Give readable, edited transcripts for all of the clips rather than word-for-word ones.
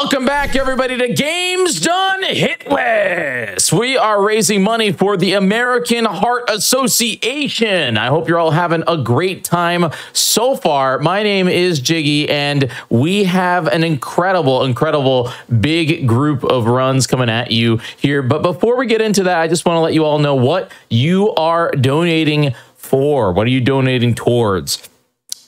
Welcome back, everybody, to Games Done Hitless. We are raising money for the American Heart Association. I hope you're all having a great time so far. My name is Jiggy, and we have an incredible big group of runs coming at you here. But before we get into that, I just want to let you all know what you are donating for. What are you donating towards?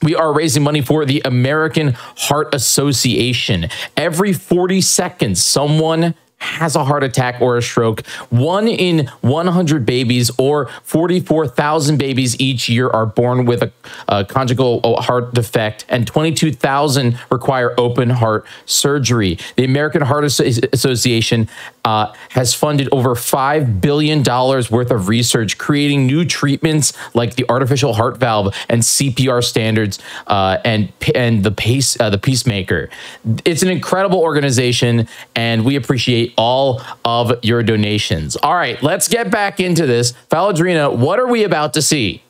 We are raising money for the American Heart Association. Every 40 seconds, someone has a heart attack or a stroke. 1 in 100 babies or 44,000 babies each year are born with a congenital heart defect, and 22,000 require open heart surgery. The American Heart Association has funded over $5 billion worth of research, creating new treatments like the artificial heart valve and CPR standards and the pacemaker. It's an incredible organization, and we appreciate all of your donations. All right, let's get back into this. Faladrina, what are we about to see?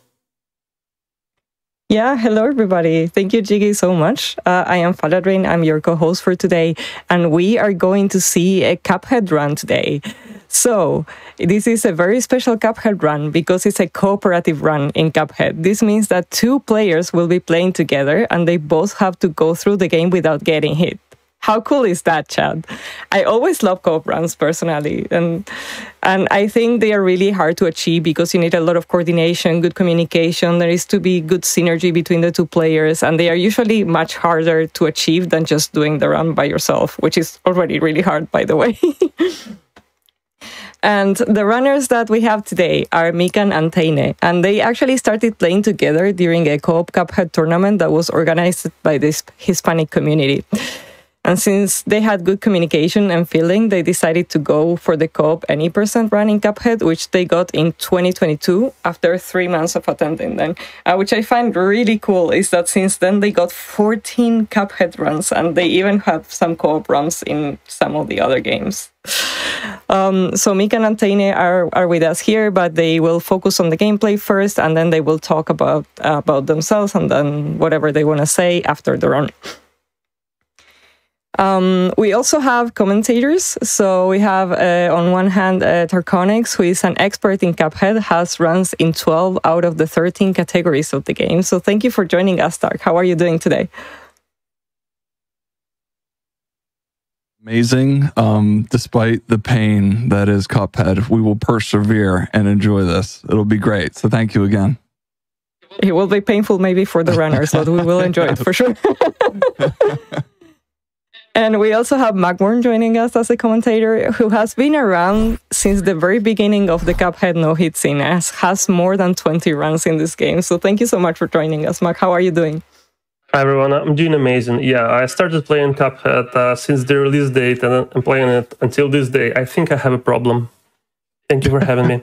Yeah, hello everybody. Thank you, Jiggy, so much. I am Faladrin. I'm your co-host for today, and we are going to see a Cuphead run today. So this is a very special Cuphead run because it's a cooperative run in Cuphead. This means that two players will be playing together, and they both have to go through the game without getting hit. How cool is that, Chad? I always love co-op runs personally, and I think they are really hard to achieve because you need a lot of coordination, good communication. There is to be good synergy between the two players, and they are usually much harder to achieve than just doing the run by yourself, which is already really hard, by the way. And the runners that we have today are Mugman and teyne, and they actually started playing together during a co-op Cuphead tournament that was organized by this Hispanic community. And since they had good communication and feeling, they decided to go for the co-op any percent run in Cuphead, which they got in 2022 after 3 months of attending them. Which I find really cool is that since then they got 14 Cuphead runs, and they even have some co-op runs in some of the other games. So Mugman and teyne are with us here, but they will focus on the gameplay first, and then they will talk about themselves and then whatever they want to say after the run. We also have commentators. So we have, on one hand, Tarkonix, who is an expert in Cuphead, has runs in 12 out of the 13 categories of the game. So thank you for joining us, Tark. How are you doing today? Amazing. Despite the pain that is Cuphead, we will persevere and enjoy this. It'll be great. So thank you again. It will be painful maybe for the runners, but we will enjoy it for sure. And we also have Macburn joining us as a commentator, who has been around since the very beginning of the Cuphead no-hit scene, has more than 20 runs in this game. So thank you so much for joining us, Mac. How are you doing? Hi, everyone. I'm doing amazing. Yeah, I started playing Cuphead since the release date, and I'm playing it until this day. I think I have a problem. Thank you for having me.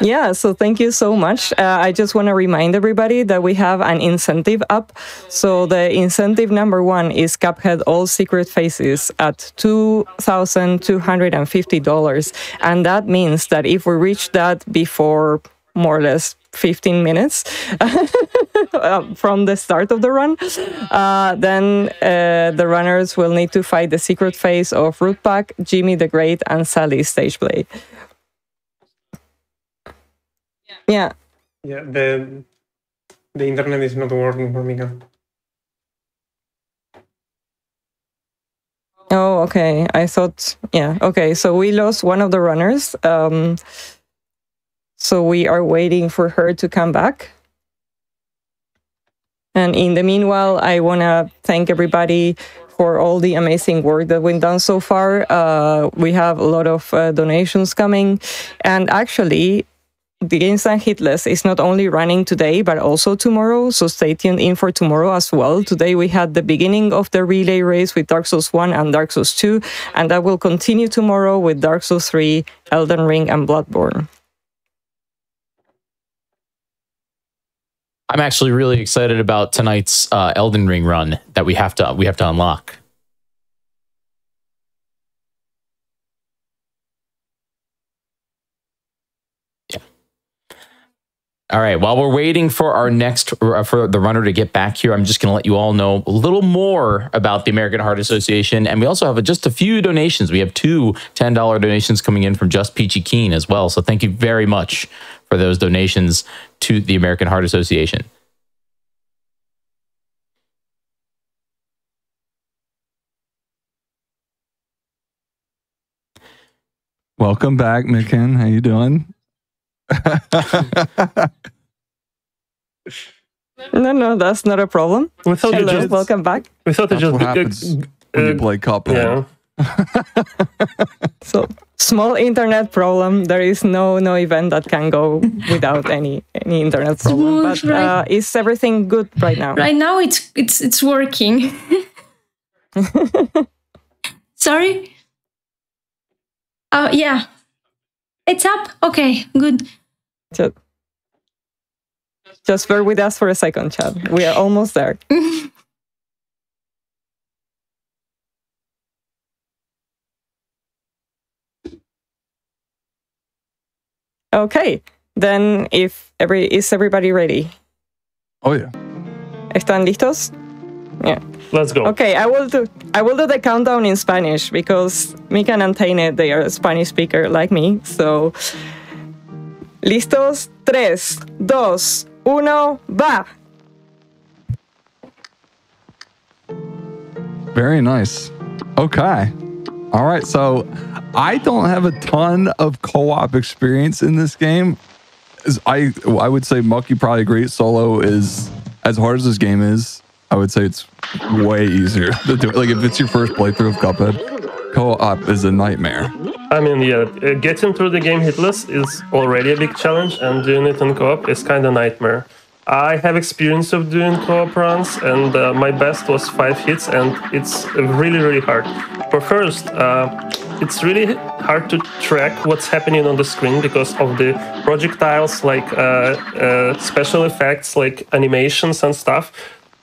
Yeah, so thank you so much. I just want to remind everybody that we have an incentive up. So the incentive number one is Cuphead All Secret Faces at $2,250. And that means that if we reach that before more or less 15 minutes from the start of the run, then the runners will need to fight the secret face of Root Pack, Djimmi the Great, and Sally Stageplay. Yeah. Yeah, the internet is not working for me now. Oh, okay. I thought, yeah. Okay, so we lost one of the runners. So we are waiting for her to come back. And in the meanwhile, I want to thank everybody for all the amazing work that we've done so far. We have a lot of donations coming. And actually, the Games Done Hitless is not only running today, but also tomorrow, so stay tuned in for tomorrow as well. Today we had the beginning of the relay race with Dark Souls 1 and Dark Souls 2, and that will continue tomorrow with Dark Souls 3, Elden Ring, and Bloodborne. I'm actually really excited about tonight's Elden Ring run that we have to unlock. All right, while we're waiting for our next, for the runner to get back here, I'm just going to let you all know a little more about the American Heart Association. And we also have just a few donations. We have two $10 donations coming in from Just Peachy Keen as well. So thank you very much for those donations to the American Heart Association. Welcome back, Mugman. How you doing? No, that's not a problem. We thought hello, just, welcome back. We thought it just happens when you play Cuphead. Yeah. So small internet problem. There is no event that can go without any internet problem. But is everything good right now? Right now, it's working. Sorry. Yeah. It's up? Okay, good. Just bear with us for a second, Chad. We are almost there. Okay, then is everybody ready? Oh, yeah. ¿Están listos? Yeah. Let's go. Okay, I will do the countdown in Spanish because Mugman and Teyne, they are a Spanish speaker like me. So, listos, 3, 2, 1, va. Very nice. Okay. All right. So, I don't have a ton of co-op experience in this game. I would say Muck, you probably agree. Solo is as hard as this game is. I would say it's way easier to do it. Like if it's your first playthrough of Cuphead, co-op is a nightmare. I mean, yeah, getting through the game hitless is already a big challenge, and doing it in co-op is kind of a nightmare. I have experience of doing co-op runs, and my best was 5 hits, and it's really, really hard. For first, it's really hard to track what's happening on the screen because of the projectiles, like special effects, like animations and stuff.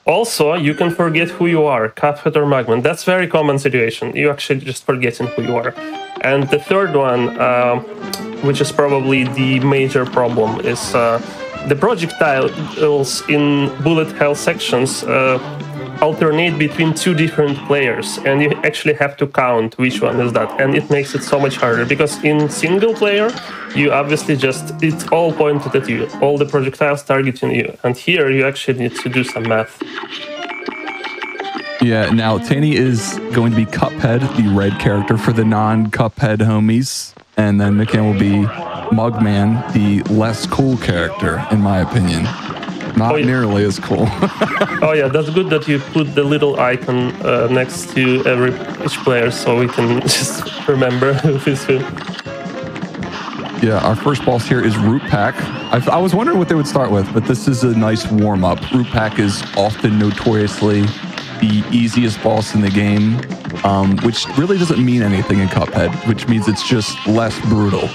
Also, you can forget who you are, Cuphead or Mugman. That's a very common situation. You actually just forgetting who you are. And the third one, which is probably the major problem, is the projectiles in bullet hell sections alternate between 2 different players, and you actually have to count which one is that, and it makes it so much harder because in single player you obviously just, it's all pointed at you, all the projectiles targeting you, and here you actually need to do some math. Yeah, now Teyne is going to be Cuphead, the red character for the non-Cuphead homies, and then Mugman will be Mugman, the less cool character in my opinion. Not nearly as cool. Oh yeah, that's good that you put the little icon next to each player so we can just remember who is who. Yeah, our first boss here is Root Pack. I was wondering what they would start with, but this is a nice warm-up. Root Pack is often notoriously the easiest boss in the game, which really doesn't mean anything in Cuphead, which means it's just less brutal.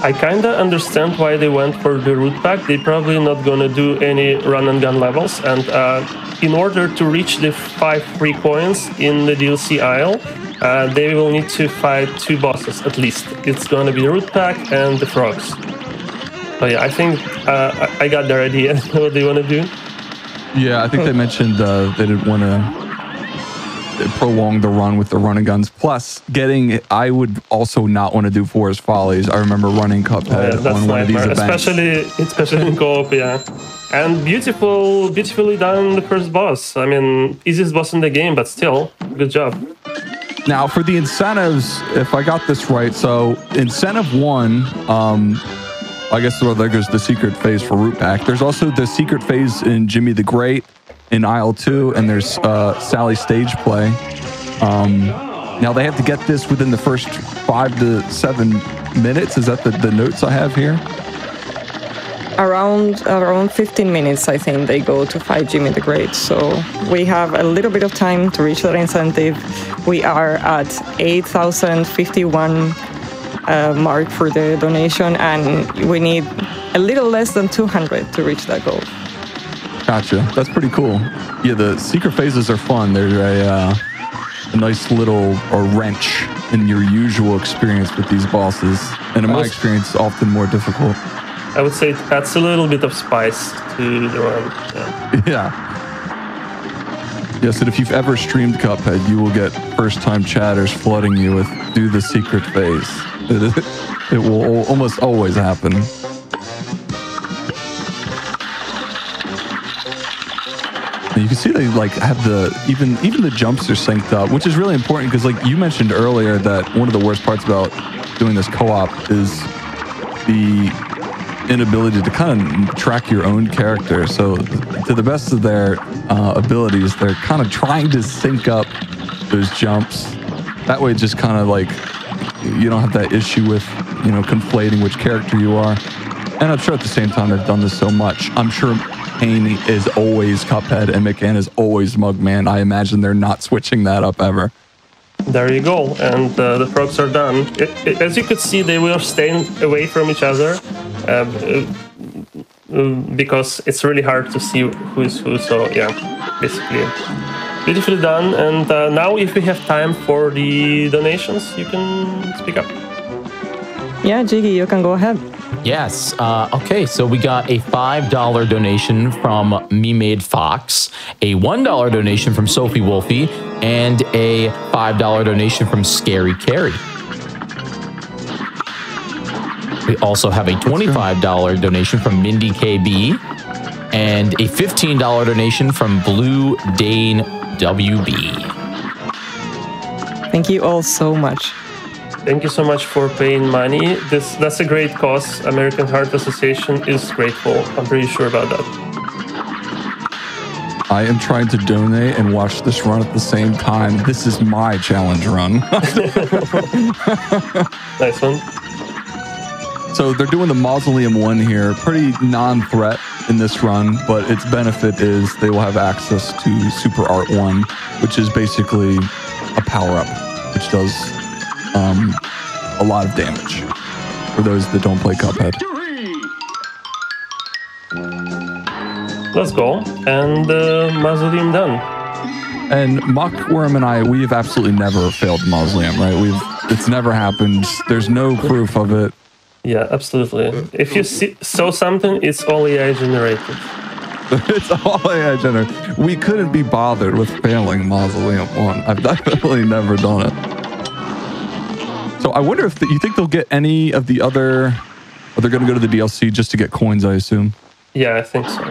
I kinda understand why they went for the Root Pack. They're probably not gonna do any run-and-gun levels, and in order to reach the 5 free coins in the DLC aisle, they will need to fight 2 bosses at least. It's gonna be Root Pack and the Frogs. But yeah, I think I got their idea what they wanna do. Yeah, I think they mentioned they didn't wanna prolong the run with the run and guns. Plus, I would also not want to do Forest Follies. I remember running Cuphead on one of these events. Especially in co-op, yeah. And beautifully done the first boss. I mean, easiest boss in the game, but still, good job. Now, for the incentives, if I got this right, so incentive 1, I guess there goes the secret phase for Root Pack. There's also the secret phase in Djimmi the Great, in aisle 2, and there's Sally Stageplay. Now they have to get this within the first 5 to 7 minutes. Is that the notes I have here? Around 15 minutes, I think, they go to fight Djimmi the Great. So we have a little bit of time to reach that incentive. We are at 8,051 mark for the donation, and we need a little less than 200 to reach that goal. Gotcha. That's pretty cool. Yeah, the secret phases are fun. They're a nice little wrench in your usual experience with these bosses. And in my experience, often more difficult. I would say it adds a little bit of spice to the world. Yeah. Yes, and if you've ever streamed Cuphead, you will get first-time chatters flooding you with "Do the secret phase." It will almost always happen. And you can see they like have the even the jumps are synced up, which is really important because, like you mentioned earlier, that one of the worst parts about doing this co-op is the inability to kind of track your own character. So to the best of their abilities, they're kind of trying to sync up those jumps. That way it just kind of like, you don't have that issue with, you know, conflating which character you are. And I'm sure at the same time they've done this so much. I'm sure Teyne is always Cuphead and McCann is always Mugman. I imagine they're not switching that up ever. There you go, and the frogs are done. As you could see, they were staying away from each other because it's really hard to see who is who, so yeah, basically. Beautifully done, and now if we have time for the donations, you can speak up. Yeah, Jiggy, you can go ahead. Yes, okay, so we got a $5 donation from MeMade Fox, a $1 donation from Sophie Wolfie, and a $5 donation from Scary Carrie. We also have a $25 donation from Mindy KB, and a $15 donation from Blue Dane WB. Thank you all so much. Thank you so much for paying money. That's a great cause. American Heart Association is grateful. I'm pretty sure about that. I am trying to donate and watch this run at the same time. This is my challenge run. Nice one. So they're doing the Mausoleum one here. Pretty non-threat in this run, but its benefit is they will have access to Super Art 1, which is basically a power-up, which does a lot of damage for those that don't play Cuphead. Let's go, and Mausoleum done. And Muckworm and I, we have absolutely never failed Mausoleum, right? It's never happened. There's no proof of it. Yeah, absolutely. If you saw something, it's all AI generated. It's all AI generated. We couldn't be bothered with failing Mausoleum 1. I've definitely never done it. So I wonder if you think they'll get any of the other, or they're going to go to the DLC just to get coins, I assume. Yeah, I think so.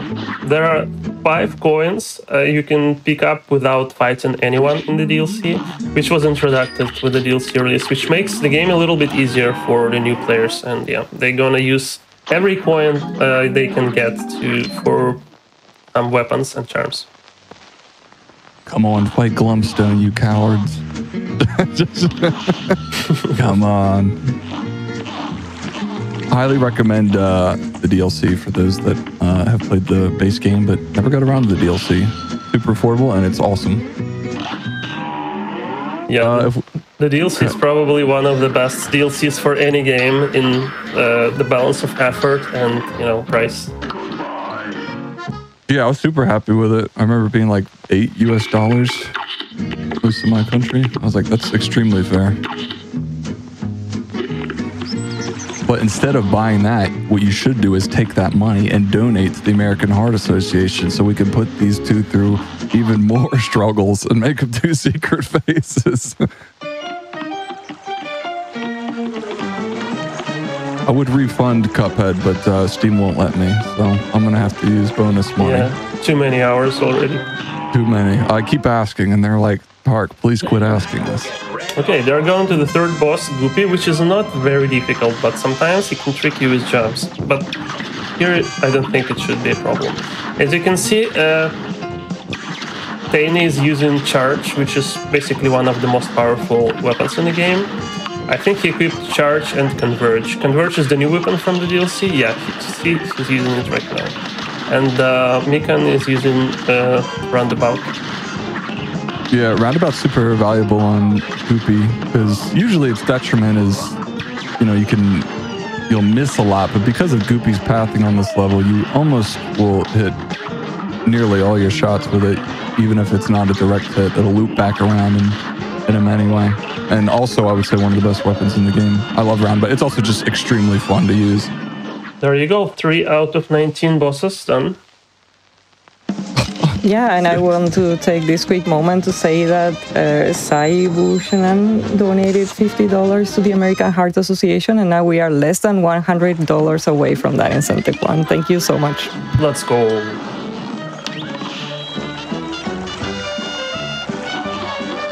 There are 5 coins you can pick up without fighting anyone in the DLC, which was introduced with the DLC release, which makes the game a little bit easier for the new players. And yeah, they're going to use every coin they can get for weapons and charms. Come on, fight Glumstone, you cowards. Come on. Highly recommend the DLC for those that have played the base game but never got around to the DLC. Super affordable and it's awesome. Yeah, the DLC is probably one of the best DLCs for any game in the balance of effort and, you know, price. Yeah, I was super happy with it. I remember being like $8 US. Close to my country. I was like, that's extremely fair. But instead of buying that, what you should do is take that money and donate to the American Heart Association so we can put these two through even more struggles and make them do secret faces. I would refund Cuphead, but Steam won't let me, so I'm gonna have to use bonus money. Yeah, too many hours already. Too many. I keep asking, and they're like, Tark, please quit asking us. Okay, they're going to the third boss, Goopy, which is not very difficult, but sometimes it can trick you with jumps. But here, I don't think it should be a problem. As you can see, Teyne is using Charge, which is basically one of the most powerful weapons in the game. I think he equipped Charge and Converge. Converge is the new weapon from the DLC. Yeah, he's using it right now. And Mikan is using Roundabout. Yeah, Roundabout's super valuable on Goopy because usually its detriment is, you know, you'll miss a lot, but because of Goopy's pathing on this level, you almost will hit nearly all your shots with it, even if it's not a direct hit. It'll loop back around and hit him anyway. And also, I would say one of the best weapons in the game. I love Roundabout. It's also just extremely fun to use. There you go. 3 out of 19 bosses done. Yeah, and I want to take this quick moment to say that Sai Bushanan donated $50 to the American Heart Association, and now we are less than $100 away from that incentive plan. Thank you so much. Let's go.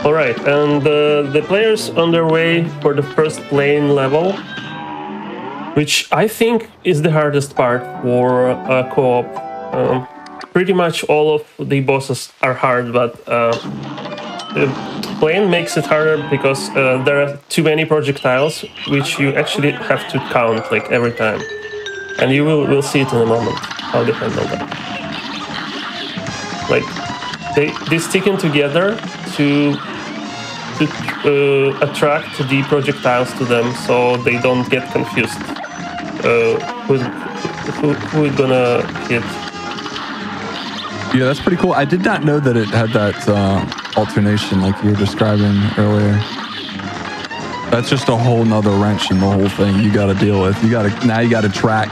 All right, and the players on their way for the first plane level, which I think is the hardest part for a co-op. Pretty much all of the bosses are hard, but the plane makes it harder because there are too many projectiles, which you actually have to count like every time. And you will see it in a moment, how they handle that. Like, they sticking together to attract the projectiles to them so they don't get confused who it's gonna hit. Yeah, that's pretty cool. I did not know that it had that alternation like you were describing earlier. That's just a whole nother wrench in the whole thing you got to deal with. Now you got to track.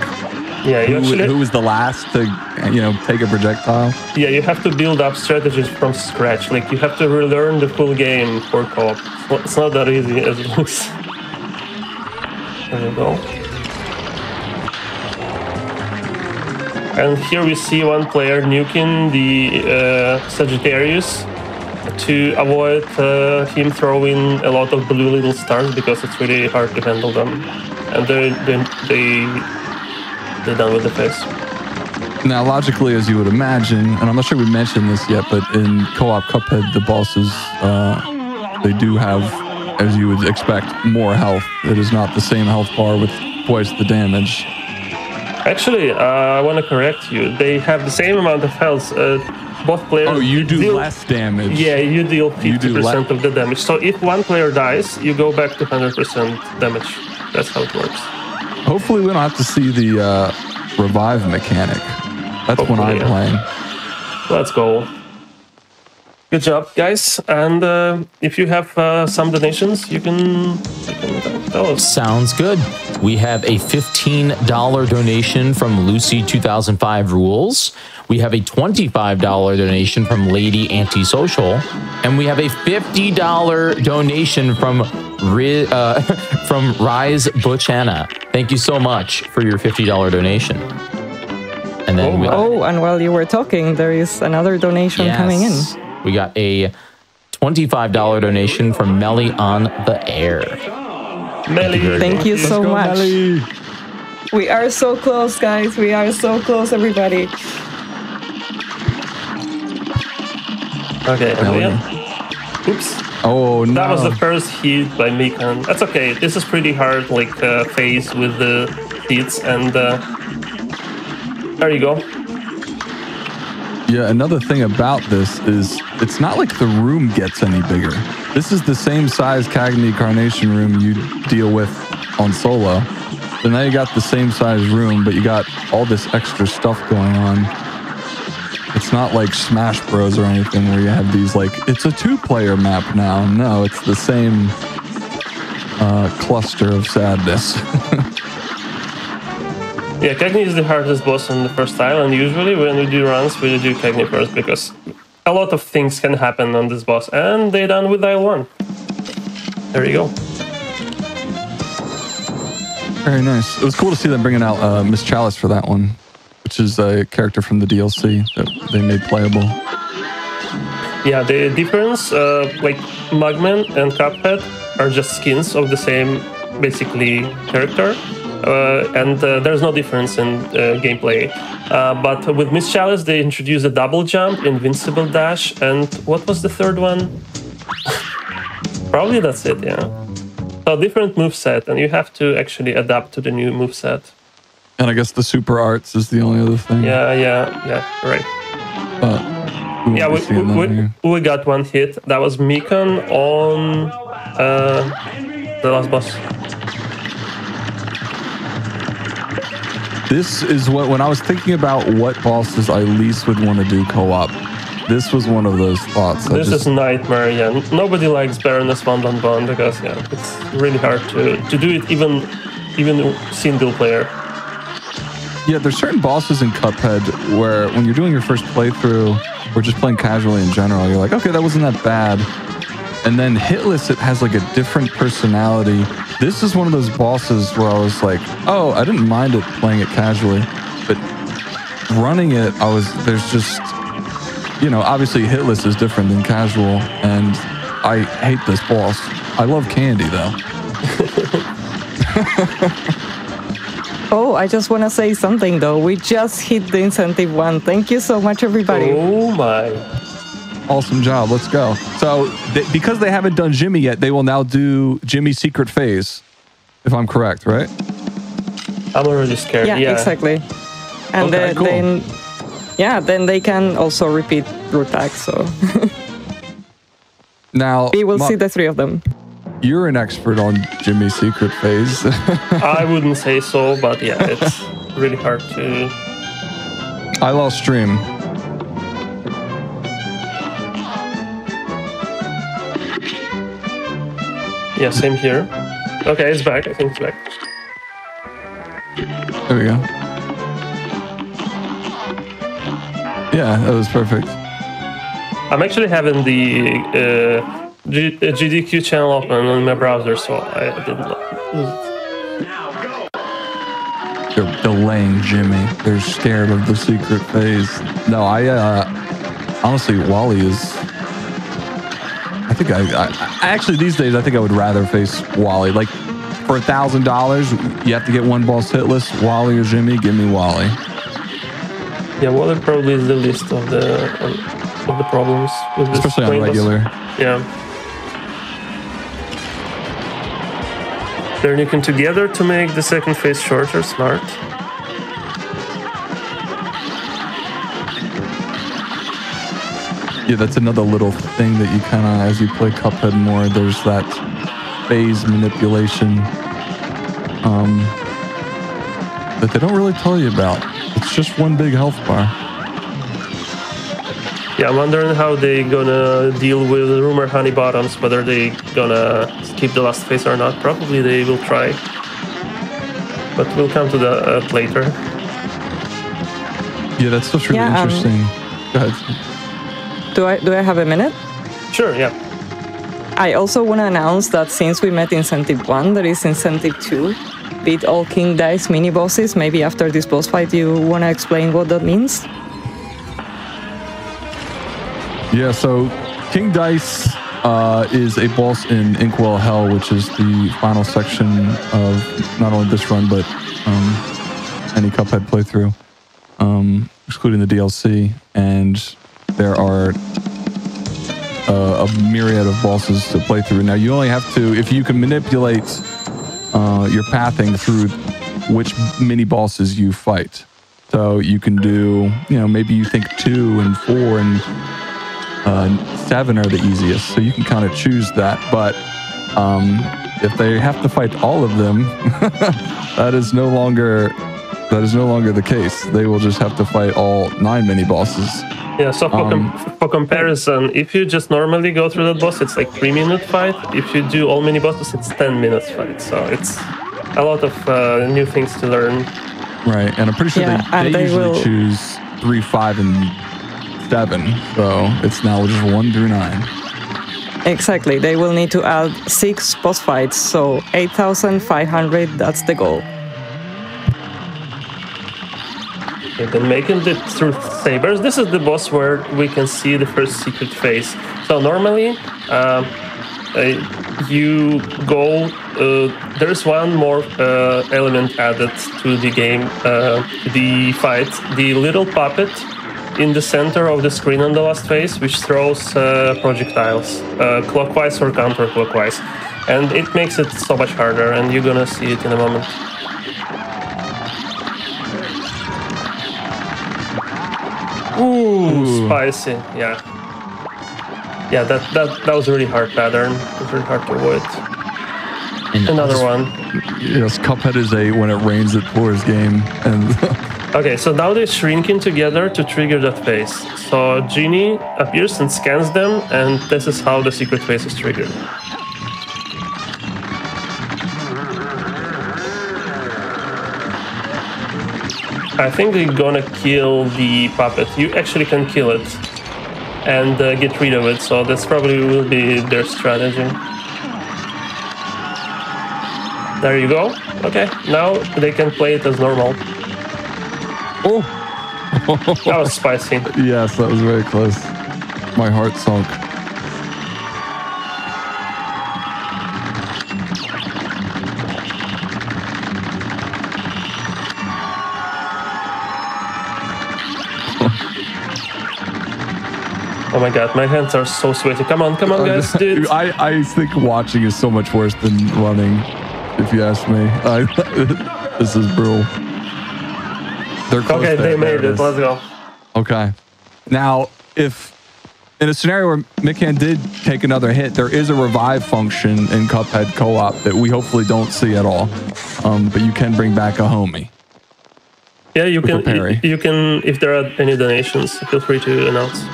Yeah, who was the last to, you know, take a projectile? Yeah, you have to build up strategies from scratch. Like you have to relearn the full game for co-op. It's not that easy as it looks. There you go. And here we see one player nuking the Sagittarius to avoid him throwing a lot of blue little stars because it's really hard to handle them. And they're done with the face. Now, logically, as you would imagine, and I'm not sure we mentioned this yet, but in co-op Cuphead, the bosses, they do have, as you would expect, more health. It is not the same health bar with twice the damage. Actually, I want to correct you. They have the same amount of health. Both players. Oh, you do less damage. Yeah, you deal 50% of the damage. So if one player dies, you go back to 100% damage. That's how it works. Hopefully, we don't have to see the revive mechanic. That's when I'm playing. Let's go. Good job, guys. And if you have some donations, you can tell us. Sounds good. We have a $15 donation from Lucy 2005 Rules. We have a $25 donation from Lady Antisocial. And we have a $50 donation from Rise Butchana. Thank you so much for your $50 donation. And then and while you were talking, there is another donation coming in. We got a $25 donation from Melly on the Air. Melly, thank you so much. Melly. We are so close, guys. We are so close, everybody. Okay, oops. Oh no! That was the first hit by Mikan. That's okay. This is pretty hard, like phase with the hits, and there you go. Yeah, another thing about this is it's not like the room gets any bigger. This is the same size Cagney Carnation room you deal with on solo. So now you got the same size room, but you got all this extra stuff going on. It's not like Smash Bros or anything where you have these like, it's a two-player map now. No, it's the same cluster of sadness. Yeah, Cagney is the hardest boss on the first tile, and usually when we do runs, we do Cagney first because a lot of things can happen on this boss, and they're done with tile 1. There you go. Very nice. It was cool to see them bringing out Miss Chalice for that one, which is a character from the DLC that they made playable. Yeah, the difference, like Mugman and Cuphead are just skins of the same, basically, character. And there's no difference in gameplay. But with Miss Chalice, they introduced a double jump, invincible dash, and what was the third one? Probably that's it, yeah. So different moveset, and you have to actually adapt to the new moveset. And I guess the super arts is the only other thing. Yeah, right. Yeah, we got one hit. That was Mikan on the last boss. This is what, when I was thinking about what bosses I least would want to do co-op, this was one of those thoughts. This is nightmare, yeah. Nobody likes Baroness Von Von Von because, yeah, it's really hard to do it even single player. Yeah, there's certain bosses in Cuphead where when you're doing your first playthrough or just playing casually in general, you're like, okay, that wasn't that bad. And then Hitless, it has like a different personality. This is one of those bosses where I was like, oh, I didn't mind it playing it casually, but running it, I was, there's just, you know, obviously Hitless is different than casual, and I hate this boss. I love candy though. Oh, I just want to say something though. We just hit the incentive one. Thank you so much, everybody. Oh my. Awesome job. Let's go. So because they haven't done Djimmi yet, they will now do Djimmi's secret phase, if I'm correct, right? I'm already scared. Yeah, exactly. And okay, then, yeah, then they can also repeat Root Pack. So now we will see the three of them. You're an expert on Djimmi's secret phase. I wouldn't say so, but yeah, it's really hard to. I lost stream. Yeah, same here. Okay, it's back. I think it's back. There we go. Yeah, that was perfect. I'm actually having the GDQ channel open on my browser, so I didn't. They're delaying Djimmi. They're scared of the secret phase. No, I honestly, Wally is. I think I actually these days I think I would rather face Wally. Like for $1,000, you have to get one boss hitless. Wally or Djimmi? Give me Wally. Yeah, Wally probably is the least of the problems with this. Especially on regular. Yeah. They're nuking together to make the second phase shorter. Smart. Yeah, that's another little thing that you kind of, as you play Cuphead more, there's that phase manipulation that they don't really tell you about. It's just one big health bar. Yeah, I'm wondering how they're gonna deal with rumor honey bottoms, whether they're gonna skip the last phase or not. Probably they will try, but we'll come to that later. Yeah, that's just really interesting. Go ahead. Do I have a minute? Sure, yeah. I also want to announce that since we met Incentive 1, there is Incentive 2. Beat all King Dice mini-bosses. Maybe after this boss fight you want to explain what that means? Yeah, so King Dice is a boss in Inkwell Hell, which is the final section of not only this run, but any Cuphead playthrough, excluding the DLC. And there are a myriad of bosses to play through. Now, you only have to, if you can manipulate your pathing through which mini-bosses you fight. So you can do, you know, maybe you think 2 and 4 and 7 are the easiest. So you can kind of choose that. But if they have to fight all of them, that is no longer the case. They will just have to fight all 9 mini-bosses. Yeah, so for comparison, if you just normally go through that boss, it's like 3-minute fight. If you do all mini bosses, it's 10 minutes fight. So it's a lot of new things to learn. Right, and I'm pretty sure they usually will choose 3, 5, and 7. So it's now just 1 through 9. Exactly. They will need to add 6 boss fights. So 8,500. That's the goal. Okay, then making the Truth Sabers. This is the boss where we can see the first secret phase. So normally, you go. There's one more element added to the game, the fight. The little puppet in the center of the screen on the last phase, which throws projectiles clockwise or counterclockwise, and it makes it so much harder. And you're gonna see it in a moment. Ooh, spicy, yeah. Yeah, that was a really hard pattern. It was really hard to avoid. Another one. Yes, Cuphead is a when it rains it pours game. And okay, so now they're shrinking together to trigger that phase. So Djimmi appears and scans them, and this is how the secret phase is triggered. I think they're gonna kill the puppet. You actually can kill it and get rid of it, so that's probably will be their strategy. There you go. Okay, now they can play it as normal. Oh! That was spicy. Yes, that was very close. My heart sunk. Oh my god, my hands are so sweaty. Come on, come on, guys, dude. I think watching is so much worse than running, if you ask me. This is brutal. They're close. Okay, they made it. Let's go. Okay. Now, if in a scenario where Mickan did take another hit, there is a revive function in Cuphead co-op that we hopefully don't see at all. But you can bring back a homie. Yeah, you can. You can, if there are any donations, feel free to announce.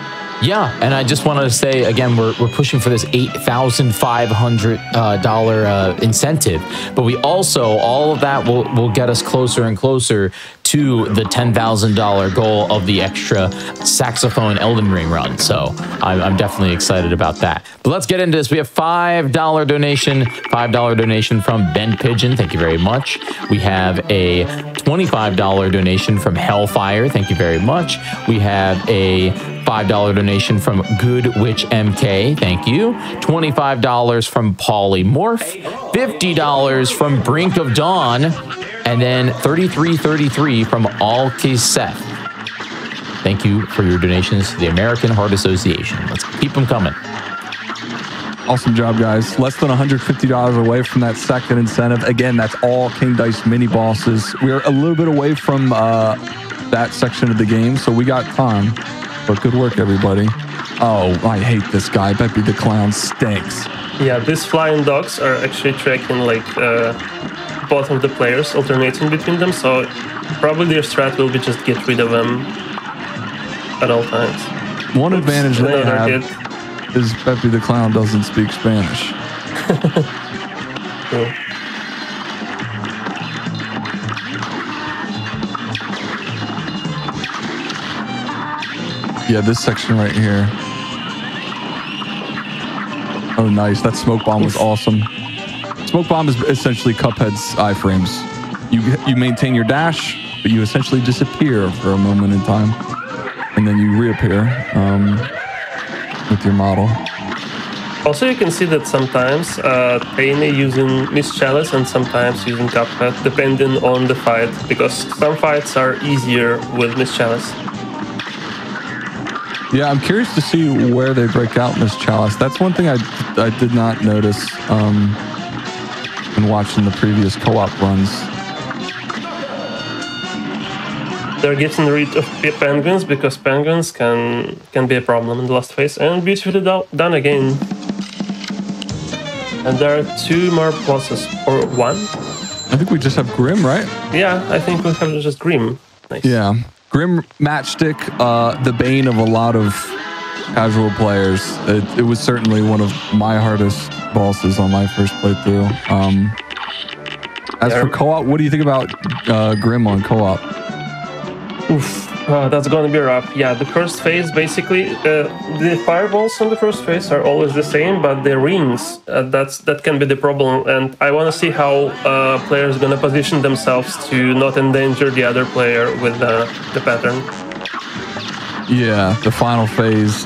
Yeah, and I just wanted to say again, we're pushing for this $8,500 incentive, but we also, all of that will get us closer and closer to the $10,000 goal of the extra saxophone Elden Ring run. So I'm definitely excited about that. But let's get into this. We have $5 donation from Ben Pigeon. Thank you very much. We have a $25 donation from Hellfire. Thank you very much. We have a $5 donation from Good Witch MK, thank you. $25 from Polymorph, $50 from Brink of Dawn, and then $33.33 from Alkiseth. Thank you for your donations to the American Heart Association. Let's keep them coming. Awesome job, guys. Less than $150 away from that second incentive. Again, that's all King Dice mini bosses. We're a little bit away from that section of the game, so we got time. But good work, everybody. Oh, I hate this guy. Beppi the Clown stinks. Yeah, these flying dogs are actually tracking like both of the players, alternating between them, so probably their strat will be just get rid of them at all times. One advantage they have is Beppi the Clown doesn't speak Spanish. Cool. Yeah, this section right here. Oh, nice. That smoke bomb was awesome. Smoke bomb is essentially Cuphead's iframes. You maintain your dash, but you essentially disappear for a moment in time, and then you reappear with your model. Also, you can see that sometimes teyne using Miss Chalice and sometimes using Cuphead, depending on the fight, because some fights are easier with Miss Chalice. Yeah, I'm curious to see where they break out Miss Chalice. That's one thing I did not notice in watching the previous co-op runs. They're getting rid of penguins because penguins can be a problem in the last phase. And beautifully done again. And there are two more bosses, or one. I think we just have Grimm, right? Yeah, I think we have just Grimm. Nice. Yeah. Grimm Matchstick, the bane of a lot of casual players. It was certainly one of my hardest bosses on my first playthrough. As for co-op, what do you think about Grimm on co-op? Oof, that's gonna be rough. Yeah, the first phase, basically, the fireballs on the first phase are always the same, but the rings, that can be the problem. And I wanna see how players gonna position themselves to not endanger the other player with the pattern. Yeah, the final phase.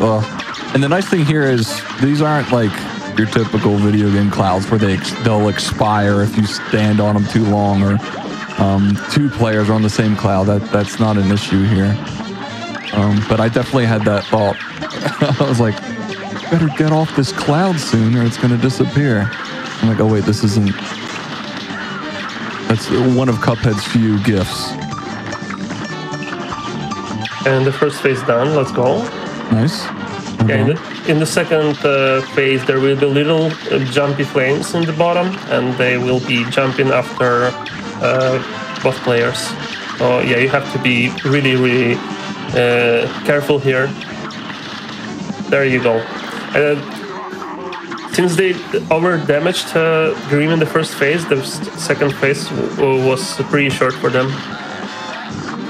And the nice thing here is these aren't like your typical video game clouds where they'll expire if you stand on them too long, or two players are on the same cloud. That's not an issue here. But I definitely had that thought. I was like, better get off this cloud soon or it's going to disappear. I'm like, oh wait, this isn't... That's one of Cuphead's few gifts. And the first phase done, let's go. Nice. Okay. In the second phase, there will be little jumpy flames in the bottom, and they will be jumping after... both players. Oh yeah, you have to be really, really careful here. There you go. Since they over-damaged Grimm in the first phase, the second phase was pretty short for them.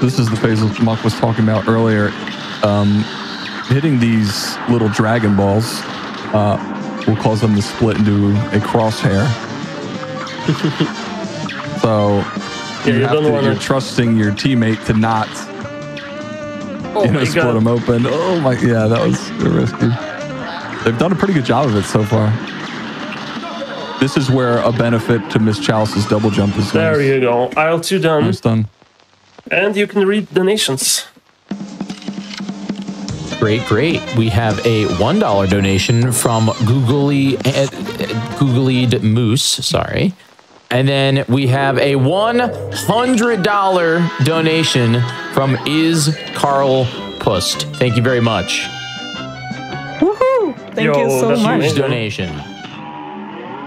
this is the phase that Muck was talking about earlier. Hitting these little dragon balls will cause them to split into a crosshair. So yeah, you're trusting your teammate to not split them open. Oh my, yeah, that was risky. They've done a pretty good job of it so far. This is where a benefit to Miss Chalice's double jump is. There you go. Aisle 2 done. Nice done. And you can read donations. Great, great. We have a $1 donation from Googlied Moose. Sorry. And then we have a $100 donation from Is Carl Pust. Thank you very much. Woohoo! Thank you so much. Huge donation.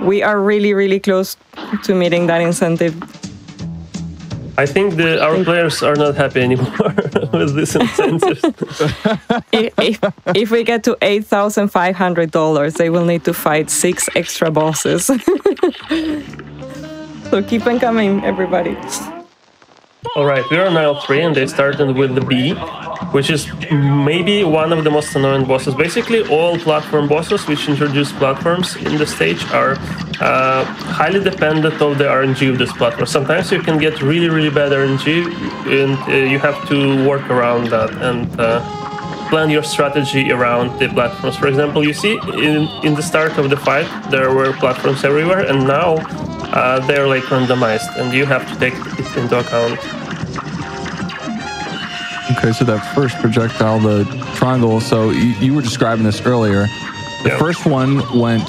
We are really, really close to meeting that incentive. I think our players are not happy anymore with this incentive. If we get to $8,500, they will need to fight 6 extra bosses. So keep on coming, everybody. All right, we're on aisle 3, and they started with the B, which is maybe one of the most annoying bosses. Basically, all platform bosses which introduce platforms in the stage are highly dependent on the RNG of this platform. Sometimes you can get really, really bad RNG, and you have to work around that and plan your strategy around the platforms. For example, you see in the start of the fight, there were platforms everywhere, and now they're like randomized, and you have to take it into account. Okay, so that first projectile, the triangle, so you were describing this earlier. The first one went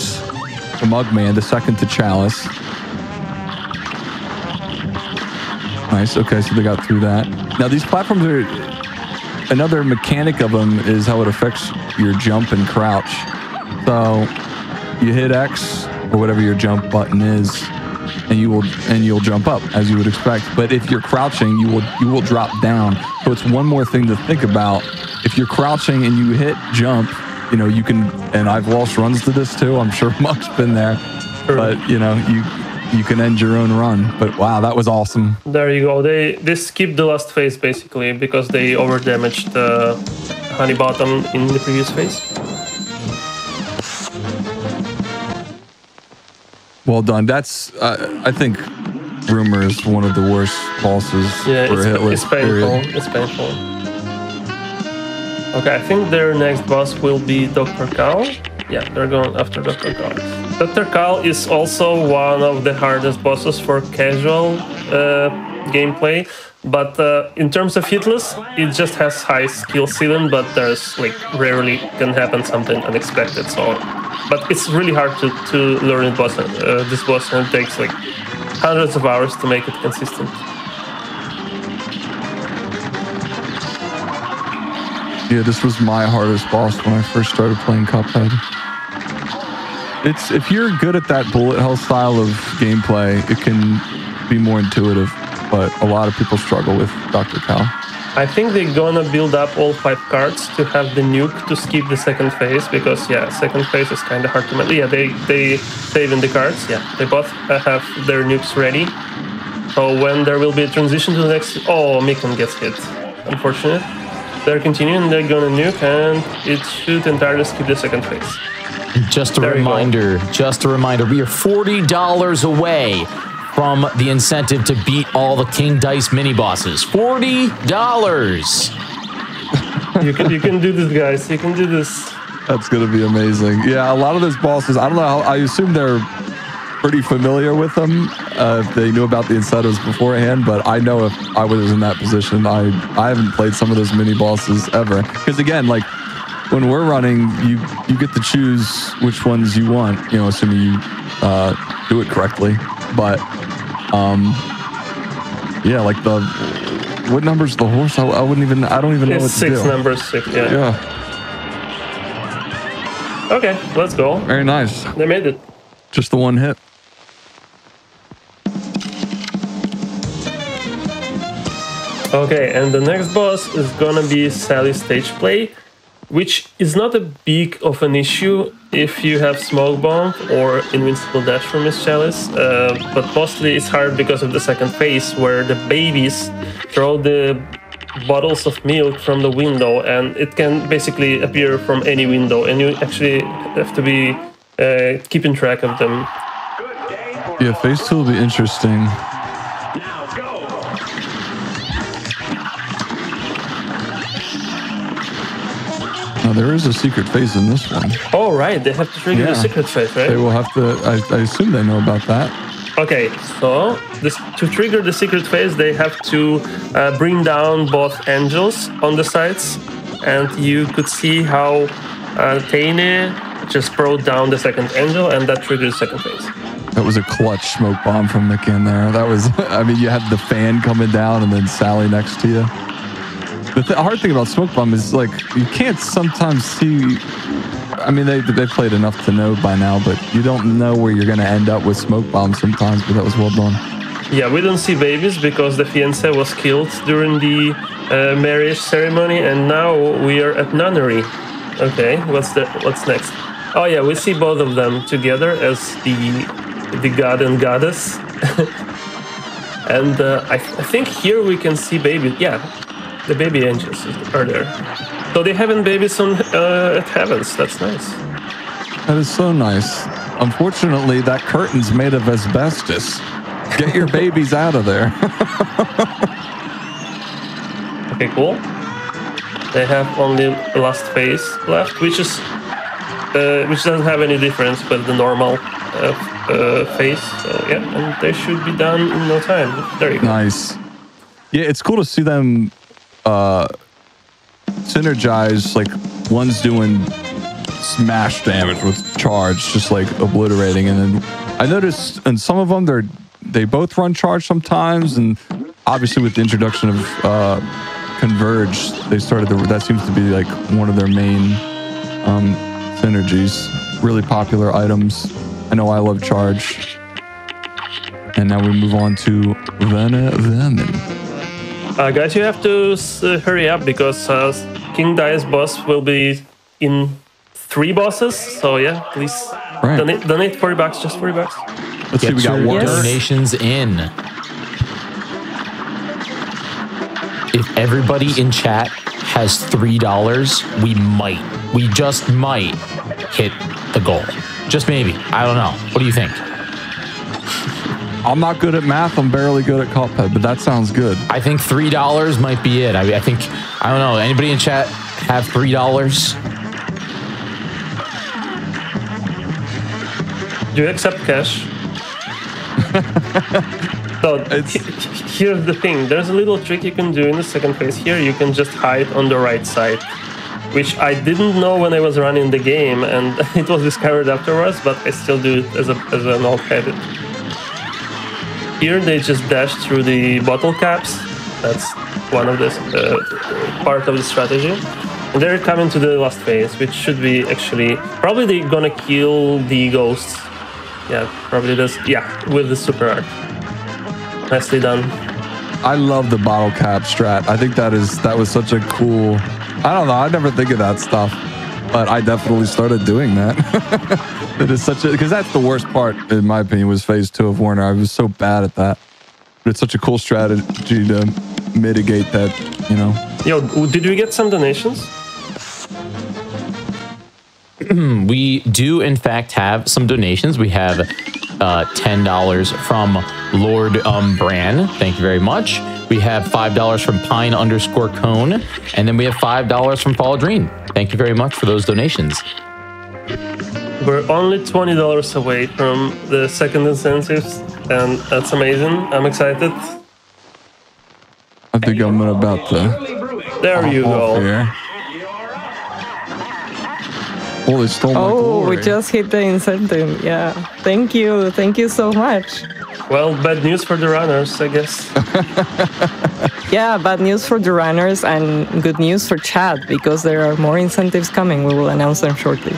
to Mugman, the second to Chalice. Nice, okay, so they got through that. Now these platforms are, another mechanic of them is how it affects your jump and crouch. So you hit X, or whatever your jump button is, and you'll jump up as you would expect. But if you're crouching, you will drop down. So it's one more thing to think about. If you're crouching and you hit jump, you can. And I've lost runs to this too. I'm sure Muck's been there. Sure. But you can end your own run. But wow, that was awesome. There you go. They skipped the last phase basically because they overdamaged Honey Bottom in the previous phase. Well done. That's, I think, Rumor is one of the worst bosses for Hitless. It's painful. Period. It's painful. Okay, I think their next boss will be Dr. Cal. Yeah, they're going after Dr. Cal. Dr. Cal is also one of the hardest bosses for casual gameplay, but in terms of Hitless, it just has high skill ceiling, but there's rarely can happen something unexpected. So, but it's really hard to learn this boss, and it takes hundreds of hours to make it consistent. Yeah, this was my hardest boss when I first started playing Cuphead. It's, if you're good at that bullet hell style of gameplay, it can be more intuitive, but a lot of people struggle with Dr. Cal. I think they're gonna build up all 5 cards to have the nuke to skip the second phase, because second phase is kind of hard to manage. Yeah, they save in the cards. Yeah, they both have their nukes ready. So when there will be a transition to the next, oh, Mikan gets hit. Unfortunate. They're continuing. They're gonna nuke, and it should entirely skip the second phase. Just a reminder. We are $40 away from the incentive to beat all the King Dice mini bosses. $40. You can do this, guys. You can do this. That's gonna be amazing. Yeah, a lot of those bosses, I don't know, I assume they're pretty familiar with them if they knew about the incentives beforehand, but I know if I was in that position, I haven't played some of those mini bosses ever. Because again, when we're running, you get to choose which ones you want, assuming you do it correctly. But yeah, what number's the horse? I wouldn't even, I don't even know. It's what to do. Number 6, yeah. Okay, let's go. Very nice. They made it. Just the one hit. Okay, and the next boss is gonna be Sally Stageplay, which is not a big of an issue if you have Smoke Bomb or Invincible Dash from Miss Chalice, but mostly it's hard because of the second phase where the babies throw the bottles of milk from the window, and it can basically appear from any window, and you actually have to be keeping track of them. Yeah, phase 2 will be interesting. Now go. Now there is a secret phase in this one. Oh right, they have to trigger the secret phase, right? They will have to. I assume they know about that. Okay, so this, to trigger the secret phase, they have to bring down both angels on the sides, and you could see how Teyne just brought down the second angel, and that triggered the second phase. That was a clutch smoke bomb from Mugman there. That was, I mean, you had the fan coming down and then Sally next to you. The hard thing about smoke bomb is, like, you can't sometimes see. I mean, they played enough to know by now, but you don't know where you're going to end up with smoke bombs sometimes, but that was well done. Yeah, we don't see babies because the fiancé was killed during the marriage ceremony, and now we are at nunnery. Okay, what's next? Oh yeah, we see both of them together as the god and goddess. And I think here we can see babies. Yeah, the baby angels are there. So they having babies on at Heavens. That's nice. That is so nice. Unfortunately, that curtain's made of asbestos. Get your babies out of there. Okay, cool. They have only the last phase left, which doesn't have any difference with the normal phase. So, yeah, and they should be done in no time. There you go. Nice. Yeah, it's cool to see them. Synergize, like one's doing smash damage with charge, just like obliterating, and then I noticed in some of them they both run charge sometimes, and obviously with the introduction of Converge, they started that seems to be like one of their main synergies. Really popular items. I know I love charge. And now we move on to Venom. Guys, you have to hurry up because King Dice boss will be in 3 bosses. So yeah, please donate $40, just $40. Let's see, we got water. Donations in. If everybody in chat has $3, we just might hit the goal. Just maybe. I don't know. What do you think? I'm not good at math. I'm barely good at Cuphead, but that sounds good. I think $3 might be it. I mean, I think, I don't know. Anybody in chat have $3? Do you accept cash? So here's the thing. There's a little trick you can do in the second phase here. You can just hide on the right side, which I didn't know when I was running the game, and it was discovered afterwards, but I still do it as an old habit. Here they just dash through the bottle caps. That's one of the part of the strategy. And they're coming to the last phase, which should be actually probably they're gonna kill the ghosts. Yeah, probably does. Yeah, with the super art. Nicely done. I love the bottle cap strat. I think that was such a cool. I don't know. I never think of that stuff, but I definitely started doing that. It is such a, because that's the worst part, in my opinion, was phase 2 of Warner. I was so bad at that. But it's such a cool strategy to mitigate that, you know. Yo, did we get some donations? We do, in fact, have some donations. We have $10 from Lord Bran. Thank you very much. We have $5 from Pine_Cone. And then we have $5 from Faladrin. Thank you very much for those donations. We're only $20 away from the second incentives, and that's amazing. I'm excited. I think I'm about to. There you go. Here. Oh, they stole my glory. We just hit the incentive. Yeah. Thank you. Thank you so much. Well, bad news for the runners, I guess. Yeah, bad news for the runners and good news for chat, because there are more incentives coming. We will announce them shortly.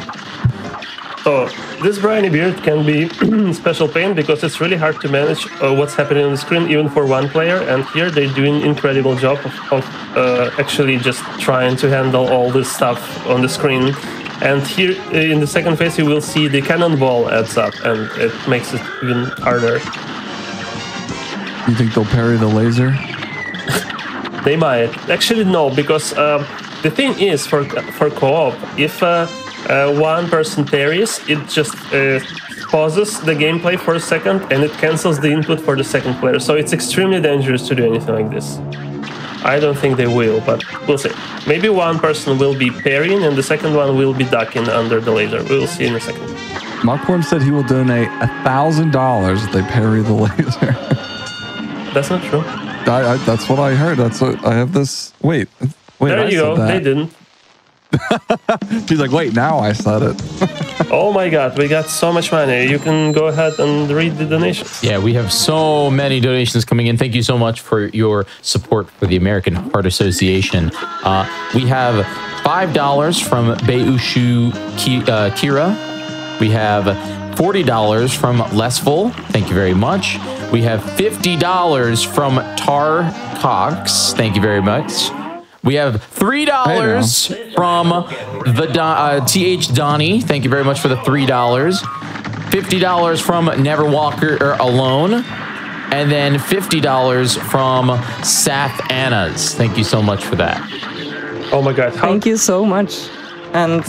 So this briny beard can be special pain because it's really hard to manage what's happening on the screen, even for one player. And here they're doing an incredible job of actually just trying to handle all this stuff on the screen. And here in the second phase, you will see the cannonball adds up, and it makes it even harder. You think they'll parry the laser? They might. Actually, no, because the thing is, for co-op, if one person parries, it just pauses the gameplay for a second and it cancels the input for the second player. So it's extremely dangerous to do anything like this. I don't think they will, but we'll see. Maybe one person will be parrying and the second one will be ducking under the laser. We'll see in a second. Muckworm said he will donate $1,000 if they parry the laser. That's not true. I, that's what I heard. That's what I have this. Wait. There you go. That. They didn't. She's like, wait, now I said it. Oh my god, we got so much money. You can go ahead and read the donations. Yeah, we have so many donations coming in. Thank you so much for your support for the American Heart Association. We have $5 from Bayushu Kira. We have $40 from Lesville. Thank you very much. We have $50 from Tarkonix. Thank you very much. We have $3 from the TH Donnie. Thank you very much for the $3. $50 from Never Walker Alone. And then $50 from Sath Annas. Thank you so much for that. Oh my god. Thank you so much. And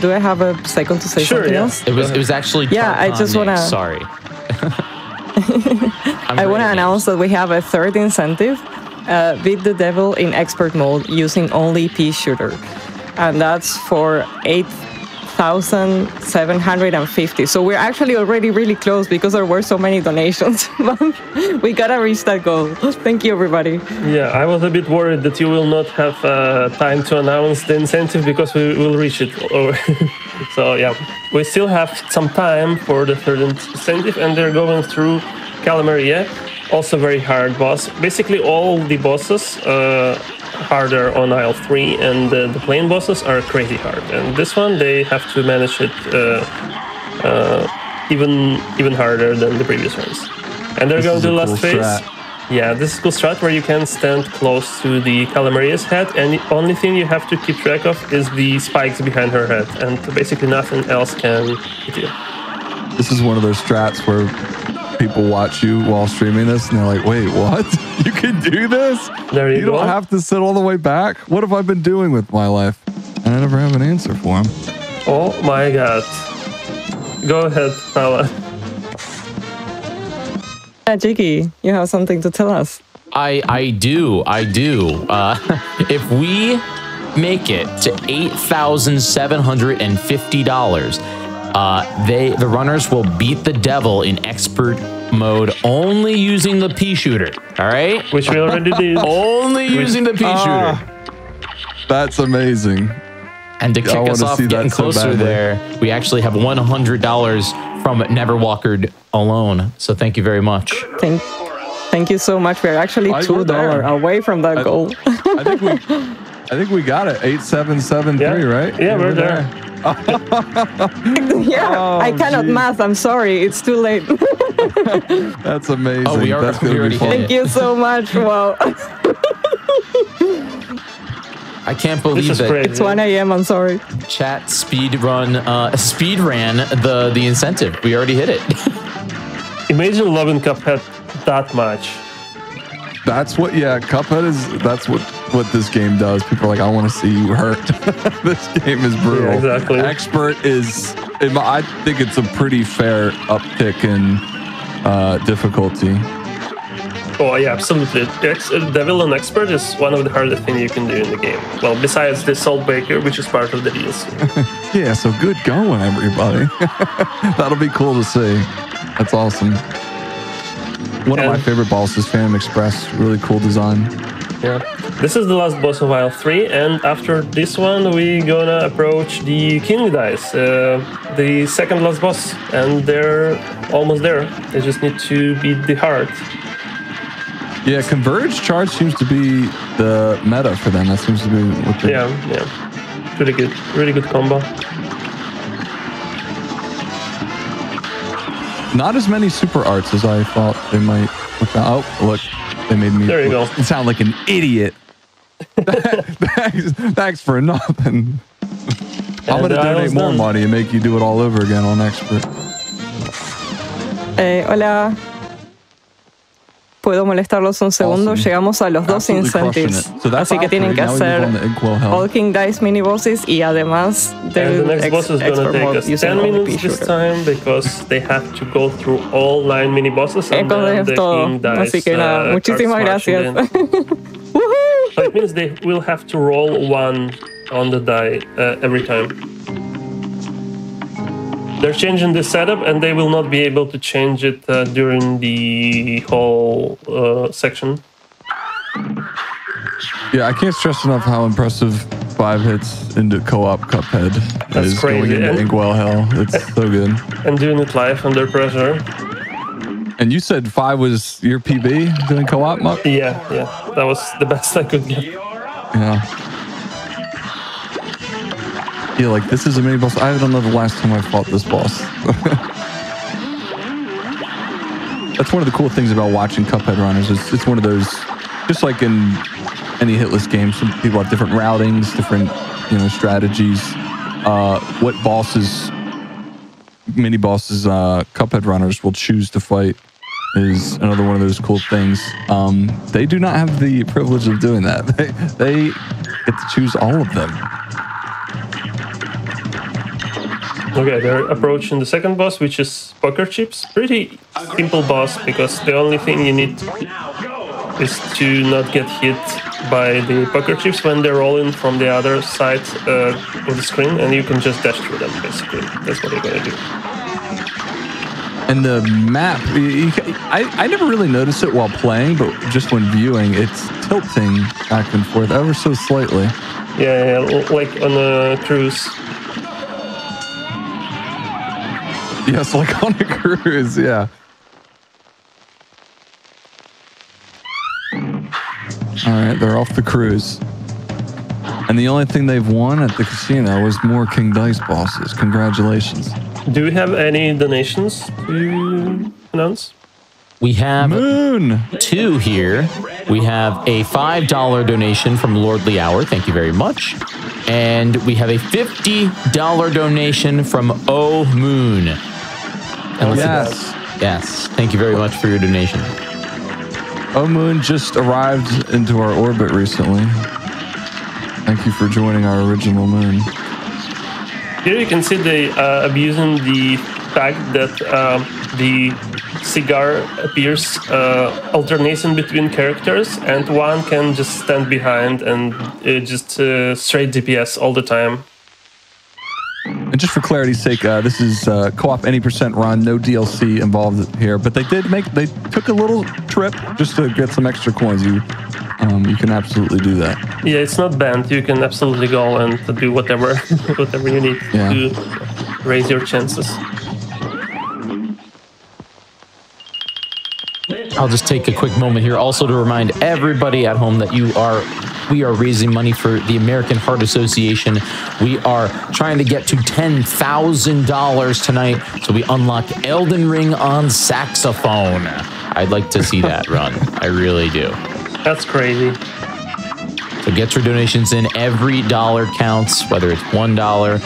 do I have a second to say something else? It was actually Tarkonix. I just want to... Sorry. I want to announce that we have a third incentive. Beat the devil in expert mode using only Pea Shooter, and that's for 8,750. So we're actually already really close because there were so many donations. We gotta reach that goal. Thank you, everybody. Yeah, I was a bit worried that you will not have time to announce the incentive because we will reach it. So yeah, we still have some time for the third incentive, and they're going through Calamaria. Also very hard boss. Basically all the bosses harder on aisle 3, and the plain bosses are crazy hard. And this one they have to manage it even harder than the previous ones. And they're going to the last phase. Yeah, this is cool strat where you can stand close to the Calamaria's head, and the only thing you have to keep track of is the spikes behind her head, and basically nothing else can hit you. This is one of those strats where people watch you while streaming this and they're like, wait, what? You can do this? There you go. You don't have to sit all the way back? What have I been doing with my life? And I never have an answer for him. Oh my god. Go ahead, fella. Jiggy, you have something to tell us. I do. If we make it to $8,750, the runners will beat the devil in expert mode only using the Pea Shooter. All right? Which we already did. Only using the Pea Shooter. That's amazing. And to kick us off getting closer there, we actually have $100 from Never Walkered Alone. So thank you very much. Thank you so much. We're actually $2 away from that goal. I think we got it. 8773, right? Yeah, we're there. I cannot math. I'm sorry. It's too late. That's amazing. Oh, we already hit it. Thank you so much. Wow. I can't believe it. It's 1 AM. I'm sorry. Chat speed ran the incentive. We already hit it. Imagine loving Cuphead that much. That's what, yeah, Cuphead is, that's what this game does. People are like, I want to see you hurt. This game is brutal. Yeah, exactly. Expert is, I think it's a pretty fair uptick in difficulty. Oh, yeah, absolutely. Devil on Expert is one of the hardest things you can do in the game. Well, besides the Salt Baker, which is part of the DLC. Yeah, so good going, everybody. That'll be cool to see. That's awesome. One of my favorite bosses, Phantom Express. Really cool design. Yeah. This is the last boss of aisle 3, and after this one, we're gonna approach the King Dice, the second last boss, and they're almost there. They just need to beat the heart. Yeah, Converge Charge seems to be the meta for them. That seems to be what they... Yeah. Really good combo. Not as many super arts as I thought they might. Oh, look, they made me there you go. Sound like an idiot. Thanks for nothing. I'm going to donate more money and make you do it all over again on Expert. Hey, hola. Puedo molestarlos un segundo. Awesome. Llegamos a los dos incentives. So así que tienen que hacer all King Dice mini bosses y además the next boss is going to take us 10 minutes this time because they have to go through all 9 mini bosses and then the King Dice. Así que nada, muchísimas gracias. So it means they will have to roll 1 on the die every time. They're changing the setup and they will not be able to change it during the whole section. Yeah, I can't stress enough how impressive 5 hits into co-op Cuphead is crazy. Going into Inkwell Hell. It's so good. And doing it live under pressure. And you said 5 was your PB doing co-op, Muck? Yeah, yeah. That was the best I could get. Yeah. Yeah, like this is a mini boss. I don't know the last time I fought this boss. That's one of the cool things about watching Cuphead runners. It's one of those, just like in any hitless game, some people have different routings, different strategies. What bosses, mini bosses, Cuphead runners will choose to fight is another one of those cool things. They do not have the privilege of doing that. They get to choose all of them. Okay, they're approaching the second boss, which is Poker Chips. Pretty simple boss, because the only thing you need is to not get hit by the Poker Chips when they're rolling from the other side of the screen, and you can just dash through them, basically. That's what you're gonna do. And the map, I never really noticed it while playing, but just when viewing, it's tilting back and forth ever so slightly. Yeah, yeah, like on a cruise. Yes, like on a cruise, yeah. Alright, they're off the cruise. And the only thing they've won at the casino was more King Dice bosses. Congratulations. Do we have any donations to announce? We have two here. We have a $5 donation from Lordly Hour. Thank you very much. And we have a $50 donation from O Moon. Yes. Yes. Thank you very much for your donation. O Moon just arrived into our orbit recently. Thank you for joining our original moon. Here you can see they abusing the fact that the cigar appears alternating between characters, and one can just stand behind and just straight DPS all the time. And just for clarity's sake, this is co-op any % run, no DLC involved here. But they did they took a little trip just to get some extra coins. You can absolutely do that. Yeah, it's not banned. You can absolutely go and do whatever, whatever you need to raise your chances. I'll just take a quick moment here also to remind everybody at home that we are raising money for the American Heart Association. We are trying to get to $10,000 tonight, so we unlock Elden Ring on saxophone. I'd like to see that run. I really do. That's crazy. So get your donations in. Every dollar counts, whether it's $1 or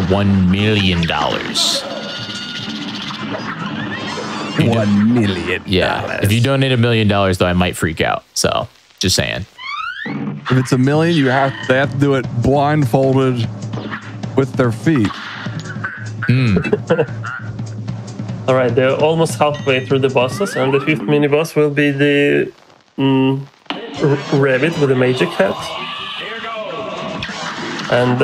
$1 million. $1 million. Yeah. If you donate $1 million, though, I might freak out. So, just saying. If it's $1 million, they have to do it blindfolded with their feet. All right, they're almost halfway through the bosses, and the 5th mini boss will be the rabbit with a magic hat. And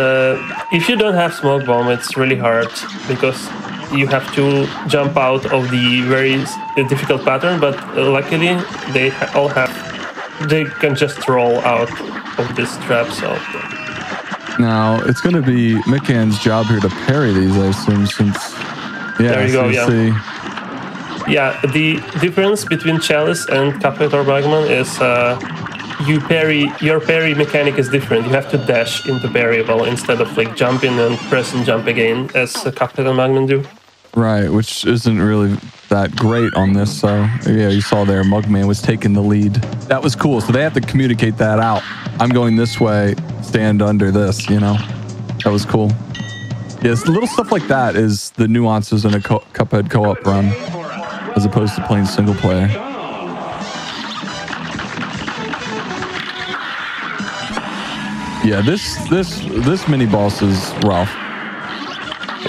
if you don't have Smoke Bomb, it's really hard because you have to jump out of the very difficult pattern, but luckily they all have, they can just roll out of this trap. So now it's going to be Mickan's job here to parry these, I assume, since there you go. Yeah, the difference between Chalice and Cuphead or Mugman is your parry mechanic is different. You have to dash into variable instead of like jumping and press and jump again as Cuphead and Mugman do. Right, which isn't really that great on this, so yeah, you saw there Mugman was taking the lead. That was cool, so they have to communicate that out. I'm going this way, stand under this, That was cool. Yes, little stuff like that is the nuances in a Cuphead co-op run, as opposed to playing single player. Yeah, this mini boss is rough.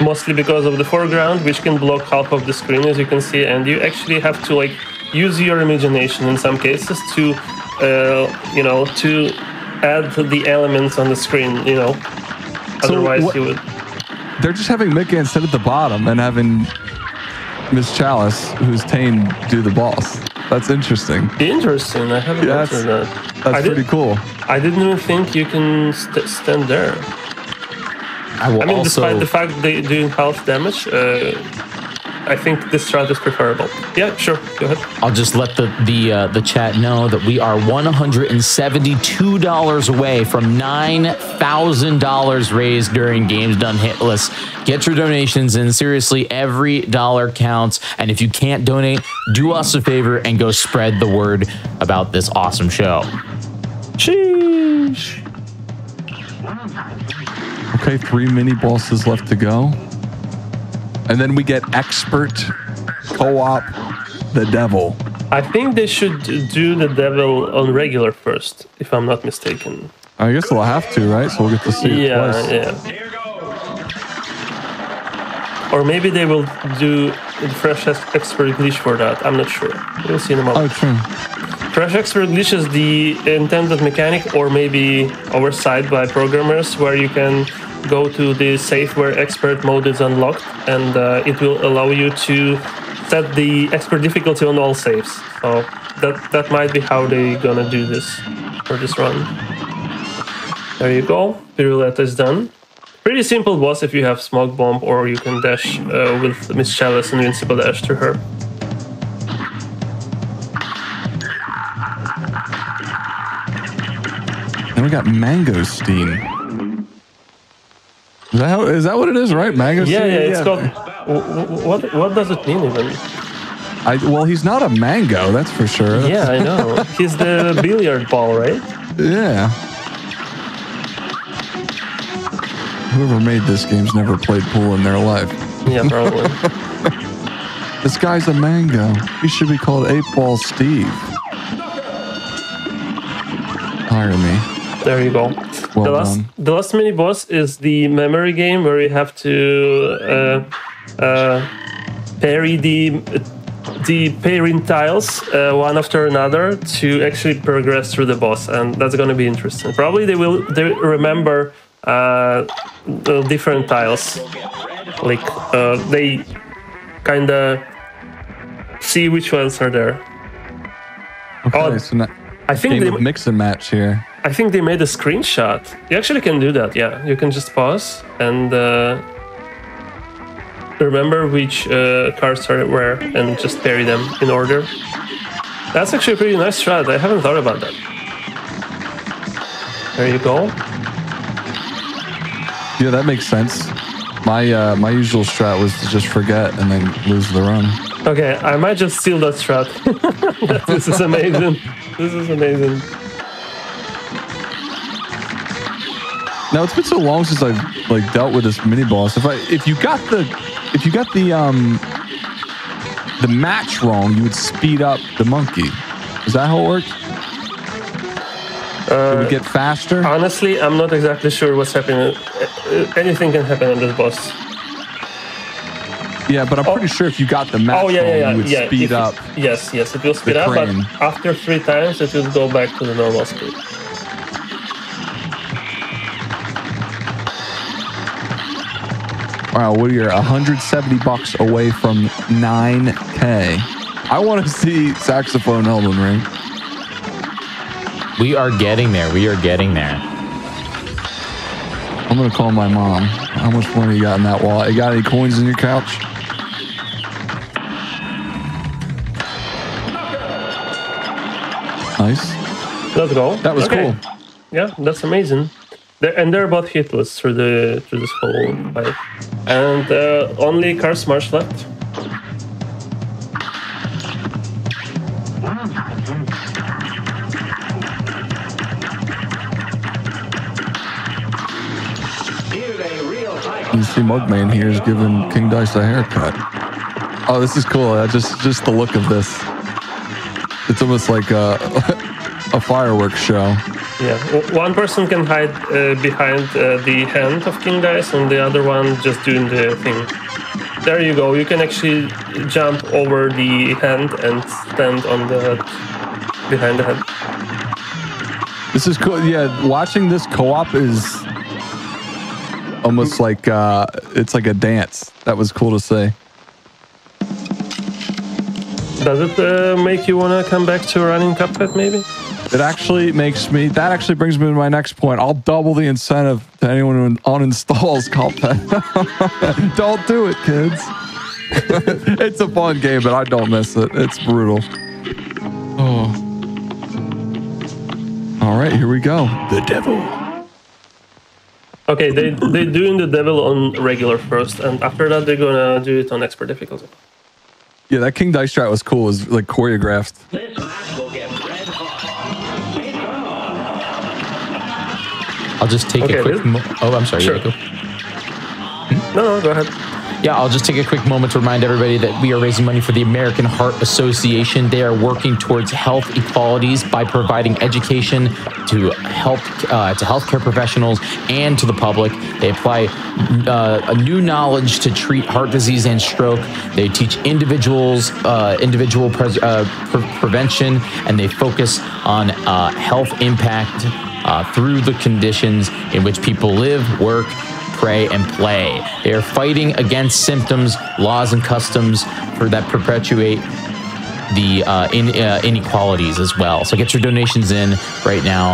Mostly because of the foreground, which can block half of the screen, as you can see, and you actually have to like use your imagination in some cases to, you know, to add the elements on the screen, you know. Otherwise, so you would. They're just having Micka instead at the bottom and having Miss Chalice, who's teyne, do the boss. That's interesting. Interesting. I haven't answered that. That's pretty cool. I didn't even think you can stand there. I mean, despite the fact they do half damage, I think this strat is preferable. Yeah, sure. Go ahead. I'll just let the chat know that we are $172 away from $9,000 raised during Games Done Hitless. Get your donations in. Seriously, every dollar counts. And if you can't donate, do us a favor and go spread the word about this awesome show. Sheesh. Okay, 3 mini bosses left to go. And then we get expert co-op the devil. I think they should do the devil on regular first, if I'm not mistaken. I guess we'll have to, right? So we'll get to see it twice. Yeah. Or maybe they will do the fresh expert glitch for that. I'm not sure. We'll see in a moment. Oh, true. Fresh expert glitch is the intended mechanic, or maybe oversight by programmers, where you can go to the safe where expert mode is unlocked, and it will allow you to set the expert difficulty on all saves. So that might be how they gonna do this for this run. There you go, Piruleta is done. Pretty simple boss if you have Smoke Bomb, or you can dash with Miss Chalice and Invincible Dash to her. And we got Mangosteen. Is that what it is, right? Mangosteen? Yeah, it's called... What does it mean, even? Well, he's not a mango, that's for sure. Yeah, I know. He's the billiard ball, right? Yeah. Whoever made this game's never played pool in their life. Yeah, probably. This guy's a mango. He should be called 8-Ball Steve. Hire me. There you go. Well, the last mini boss is the memory game where you have to parry the pairing tiles one after another to actually progress through the boss, and that's going to be interesting. Probably they remember the different tiles, like they kind of see which ones are there. Okay, so I think they mix and match here. I think they made a screenshot. You actually can do that, yeah. You can just pause and remember which cards are where and just parry them in order. That's actually a pretty nice strat. I haven't thought about that. There you go. Yeah, that makes sense. My usual strat was to just forget and then lose the run. Okay, I might just steal that strat. This is amazing. This is amazing. Now it's been so long since I've like dealt with this mini boss. If you got the match wrong, you would speed up the monkey. Is that how it works? It would get faster. Honestly, I'm not exactly sure what's happening. Anything can happen on this boss. Yeah, but I'm pretty sure if you got the match wrong, you would speed up. Yes, it will speed up. But after 3 times, it will go back to the normal speed. Wow, we are $170 away from 9K. I want to see Saxophone Elden Ring. We are getting there. We are getting there. I'm going to call my mom. How much money you got in that wallet? You got any coins in your couch? Nice. Let's go. That was cool. Yeah, that's amazing. They're both hitless through this whole fight. And only Car Smash left. You see Mugman here is giving King Dice a haircut. Oh, this is cool. Just the look of this. It's almost like a fireworks show. Yeah, one person can hide behind the hand of King Dice and the other one just doing the thing. There you go, you can actually jump over the hand and stand on the head, behind the head. This is cool, yeah, watching this co-op is almost like, it's like a dance. That was cool to see. Does it make you want to come back to running Cuphead, maybe? It actually makes me, that actually brings me to my next point. I'll double the incentive to anyone who uninstalls Cuphead. Don't do it, kids. It's a fun game, but I don't miss it. It's brutal. Oh. All right, here we go. The devil. Okay, they're doing the devil on regular first, and after that, they're going to do it on expert difficulty. Yeah, that King Dice strat was cool. It was like choreographed. This match will get red hot. I'll just take a quick I'm sorry. Sure. Yeah, no, go ahead. Yeah, I'll just take a quick moment to remind everybody that we are raising money for the American Heart Association. They are working towards health equalities by providing education to healthcare professionals and to the public. They apply a new knowledge to treat heart disease and stroke. They teach individuals prevention, and they focus on health impact through the conditions in which people live, work, pray, and play. They are fighting against symptoms, laws, and customs that perpetuate the inequalities as well. So get your donations in right now,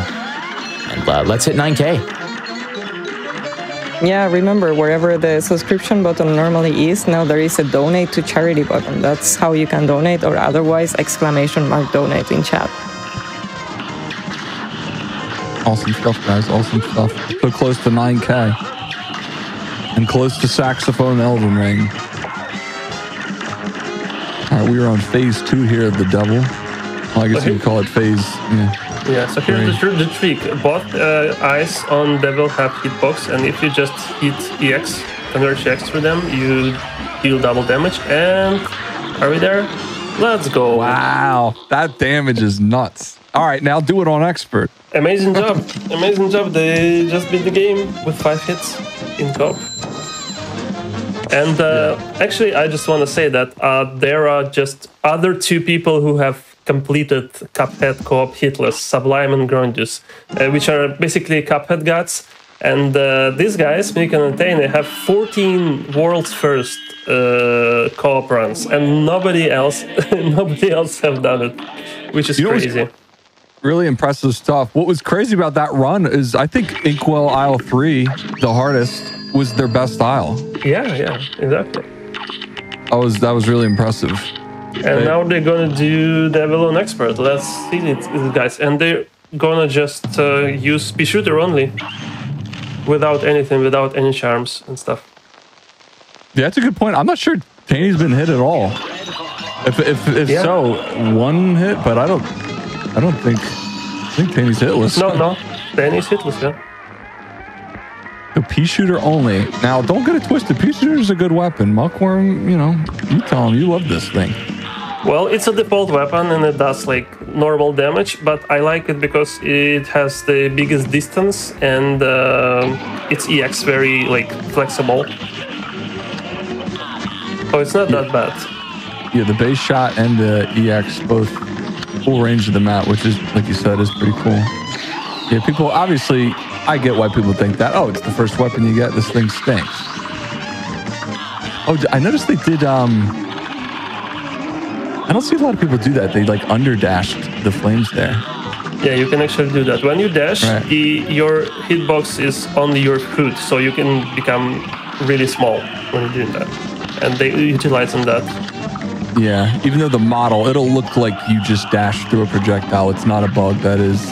and let's hit 9K. Yeah, remember, wherever the subscription button normally is, now there is a donate to charity button. That's how you can donate, or otherwise !donate in chat. Awesome stuff, guys, awesome stuff. So close to 9K. And close to Saxophone Elden Ring. All right, we are on phase 2 here of the devil. Well, I guess you could call it phase. Yeah, so here's the trick. Both eyes on devil have hitbox, and if you just hit EX, Converge EX through them, you deal double damage. And are we there? Let's go. Wow, that damage is nuts. All right, now do it on expert. Amazing job. Amazing job. They just beat the game with 5 hits in co-op. And actually, I just want to say that there are just other 2 people who have completed Cuphead co-op Hitless, Sublime and Grundus, which are basically Cuphead gods. And these guys, Mugman and teyne, have 14 world's first co-op runs, and nobody else have done it, which is crazy. Really impressive stuff. What was crazy about that run is I think Inkwell Isle 3, the hardest, was their best aisle. Yeah, exactly. That was really impressive. And now they're gonna do Devil on Expert. Let's see it, guys. And they're gonna just use Pea Shooter only, without anything, without any charms and stuff. Yeah, that's a good point. I'm not sure teyne's been hit at all. If so, 1 hit, but I think teyne's hitless. No, teyne's hitless, yeah. The Pea Shooter only. Now, don't get it twisted. Pea Shooter is a good weapon. Muckworm, you know, you tell him you love this thing. Well, it's a default weapon and it does like normal damage, but I like it because it has the biggest distance and its EX very like flexible. So it's not that bad. Yeah, the base shot and the EX both full range of the map, which is, like you said, is pretty cool. Yeah, people, obviously, I get why people think that. Oh, it's the first weapon you get. This thing stinks. Oh, I noticed they did, I don't see a lot of people do that. They, like, under-dashed the flames there. Yeah, you can actually do that. When you dash, your hitbox is only your foot, so you can become really small when you're doing that. And they utilize on that. Yeah, even though the model, it'll look like you just dashed through a projectile. It's not a bug, that is a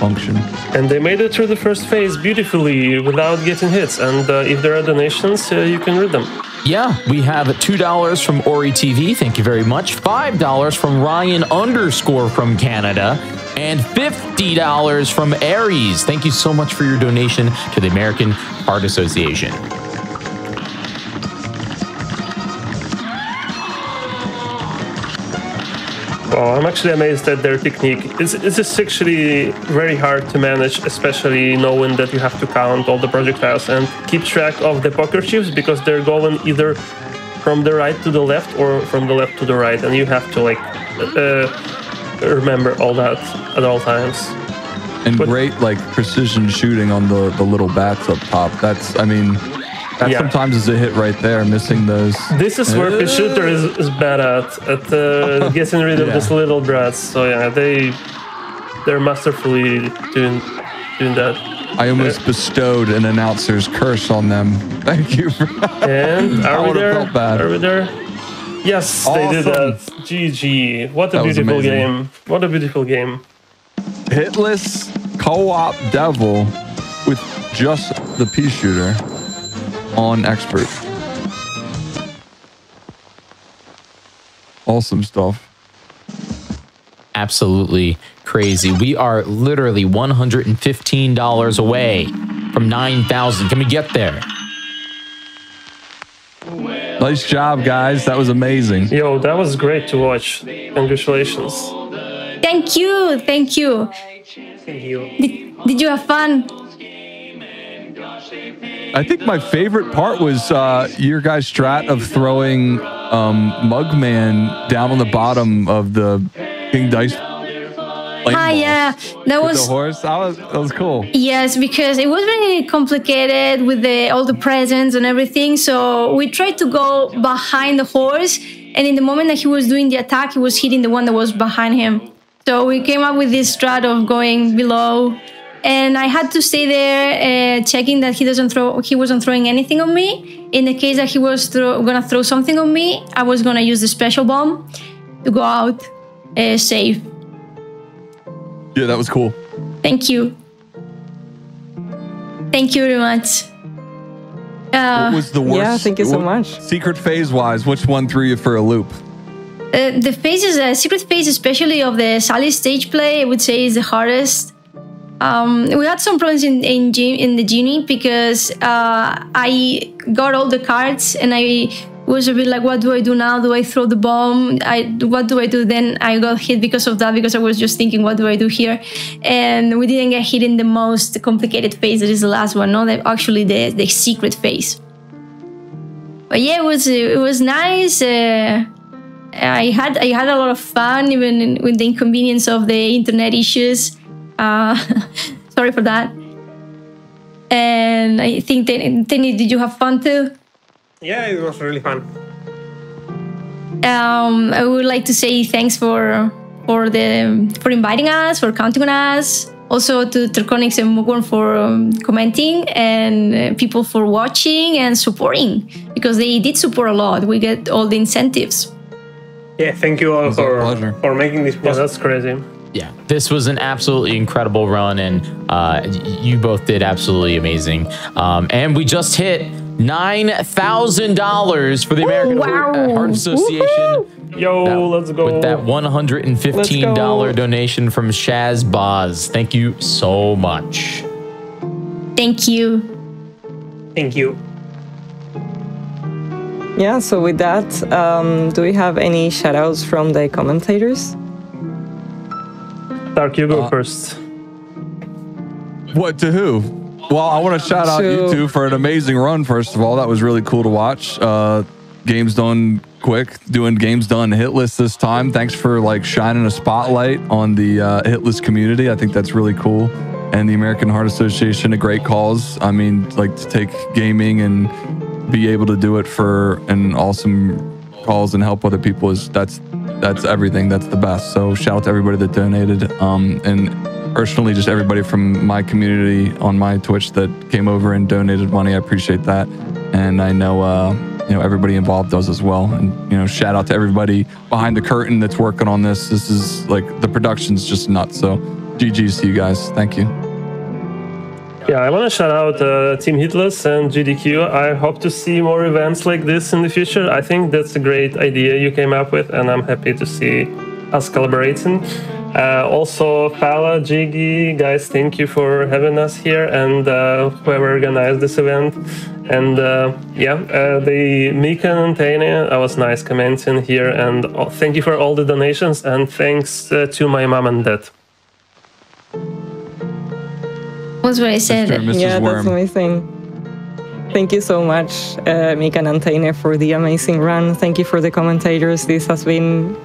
function. And they made it through the first phase beautifully without getting hits. And if there are donations, you can read them. Yeah, we have $2 from Ori TV, thank you very much. $5 from Ryan _ from Canada. And $50 from Aries. Thank you so much for your donation to the American Heart Association. Oh, I'm actually amazed at their technique. It's actually very hard to manage, especially knowing that you have to count all the projectiles and keep track of the poker chips, because they're going either from the right to the left or from the left to the right, and you have to like remember all that at all times. And but, great like precision shooting on the little bats up top. That's, I mean, that sometimes is a hit right there, missing those. This is where Pea Shooter is bad at getting rid of these little brats. So yeah, they're masterfully doing that. I almost bestowed an announcer's curse on them. Thank you for that. And are we there? Yes, awesome. They did that. GG. What a beautiful game. What a beautiful game. Hitless co-op devil with just the Pea Shooter on expert. Awesome stuff. Absolutely crazy. We are literally $115 away from 9,000. Can we get there? Nice job, guys. That was amazing. Yo, that was great to watch. Congratulations. Thank you. Thank you. Thank you. Did you have fun? I think my favorite part was your guys' strat of throwing Mugman down on the bottom of the King Dice. Ah, yeah, that was the horse. That was cool. Yes, because it was really complicated with all the presents and everything. So we tried to go behind the horse, and in the moment that he was doing the attack, he was hitting the one that was behind him. So we came up with this strat of going below, and I had to stay there, checking that he wasn't throwing anything on me. In the case that he was gonna throw something on me, I was gonna use the special bomb to go out safe. Yeah, that was cool. Thank you. Thank you very much. What was the worst? Yeah, thank you so much. Secret phase-wise, which one threw you for a loop? The phases, secret phase, especially of the Sally Stageplay, I would say is the hardest. We had some problems in the Djimmi because I got all the cards and I was a bit like, what do I do now? Do I throw the bomb? What do I do then? I got hit because of that, because I was just thinking, what do I do here? And we didn't get hit in the most complicated phase, that is the last one, no? Actually, the secret phase. But yeah, it was nice. I had a lot of fun, even with the inconvenience of the internet issues. Sorry for that. And I think, teyne, did you have fun too? Yeah, it was really fun. I would like to say thanks for inviting us, for counting on us. Also to Tarkonix and Mugman for commenting, and people for watching and supporting, because they did support a lot. We get all the incentives. Yeah, thank you all for making this possible. Yeah, that's crazy. Yeah, this was an absolutely incredible run, and you both did absolutely amazing. And we just hit $9,000 for the American Heart Association. Woohoo! Yo, let's go. With that $115 donation from Shaz Boz. Thank you so much. Thank you. Thank you. Yeah, so with that, do we have any shout outs from the commentators? Dark, you go first. What to who? Well, I want to shout out you two for an amazing run, first of all. That was really cool to watch. Games Done Quick, doing Games Done Hitless this time. Thanks for like shining a spotlight on the Hitless community. I think that's really cool. And the American Heart Association, a great cause. I mean, like to take gaming and be able to do it for an awesome cause and help other people, that's everything. That's the best. So shout out to everybody that donated. And personally, just everybody from my community on my Twitch that came over and donated money. I appreciate that, and I know everybody involved does as well. And shout out to everybody behind the curtain that's working on this. This is like the production's just nuts. So, GGs to you guys. Thank you. Yeah, I want to shout out Team Hitless and GDQ. I hope to see more events like this in the future. I think that's a great idea you came up with, and I'm happy to see us collaborating. Also, Fala, Jiggy, guys, thank you for having us here, and whoever organized this event. And yeah, the Mika and Teyne, that was nice comments in here, and thank you for all the donations, and thanks to my mom and dad. That's what I said. Yeah, that's amazing. Thank you so much, Mika and Teyne, for the amazing run. Thank you for the commentators. This has been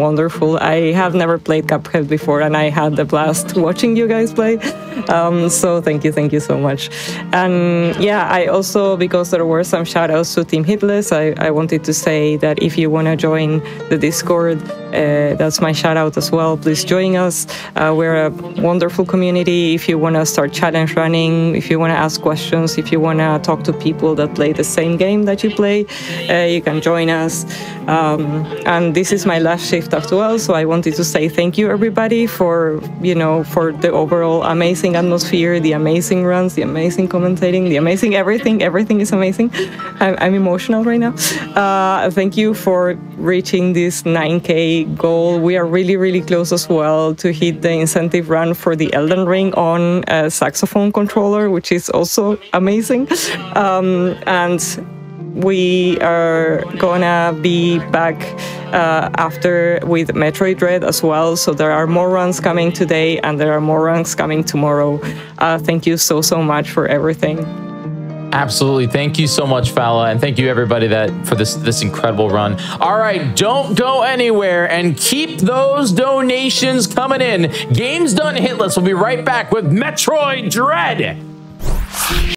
wonderful. I have never played Cuphead before, and I had the blast watching you guys play. So thank you so much. And yeah, I also, because there were some shoutouts to Team Hitless, I wanted to say that if you want to join the Discord, that's my shoutout as well. Please join us. We're a wonderful community. If you want to start challenge running, if you want to ask questions, if you want to talk to people that play the same game that you play, you can join us. And this is my last shift after all, so I wanted to say thank you everybody for, you know, for the overall amazing atmosphere, the amazing runs, the amazing commentating, the amazing everything is amazing. I'm emotional right now. Thank you for reaching this 9K goal. We are really close as well to hit the incentive run for the Elden Ring on a saxophone controller, which is also amazing. And we are gonna be back after with Metroid Dread as well, so there are more runs coming today and there are more runs coming tomorrow. Thank you so much for everything. Absolutely. Thank you so much, Fala, and thank you everybody for this incredible run. All right, don't go anywhere and keep those donations coming in. Games Done Hitless will be right back with Metroid Dread.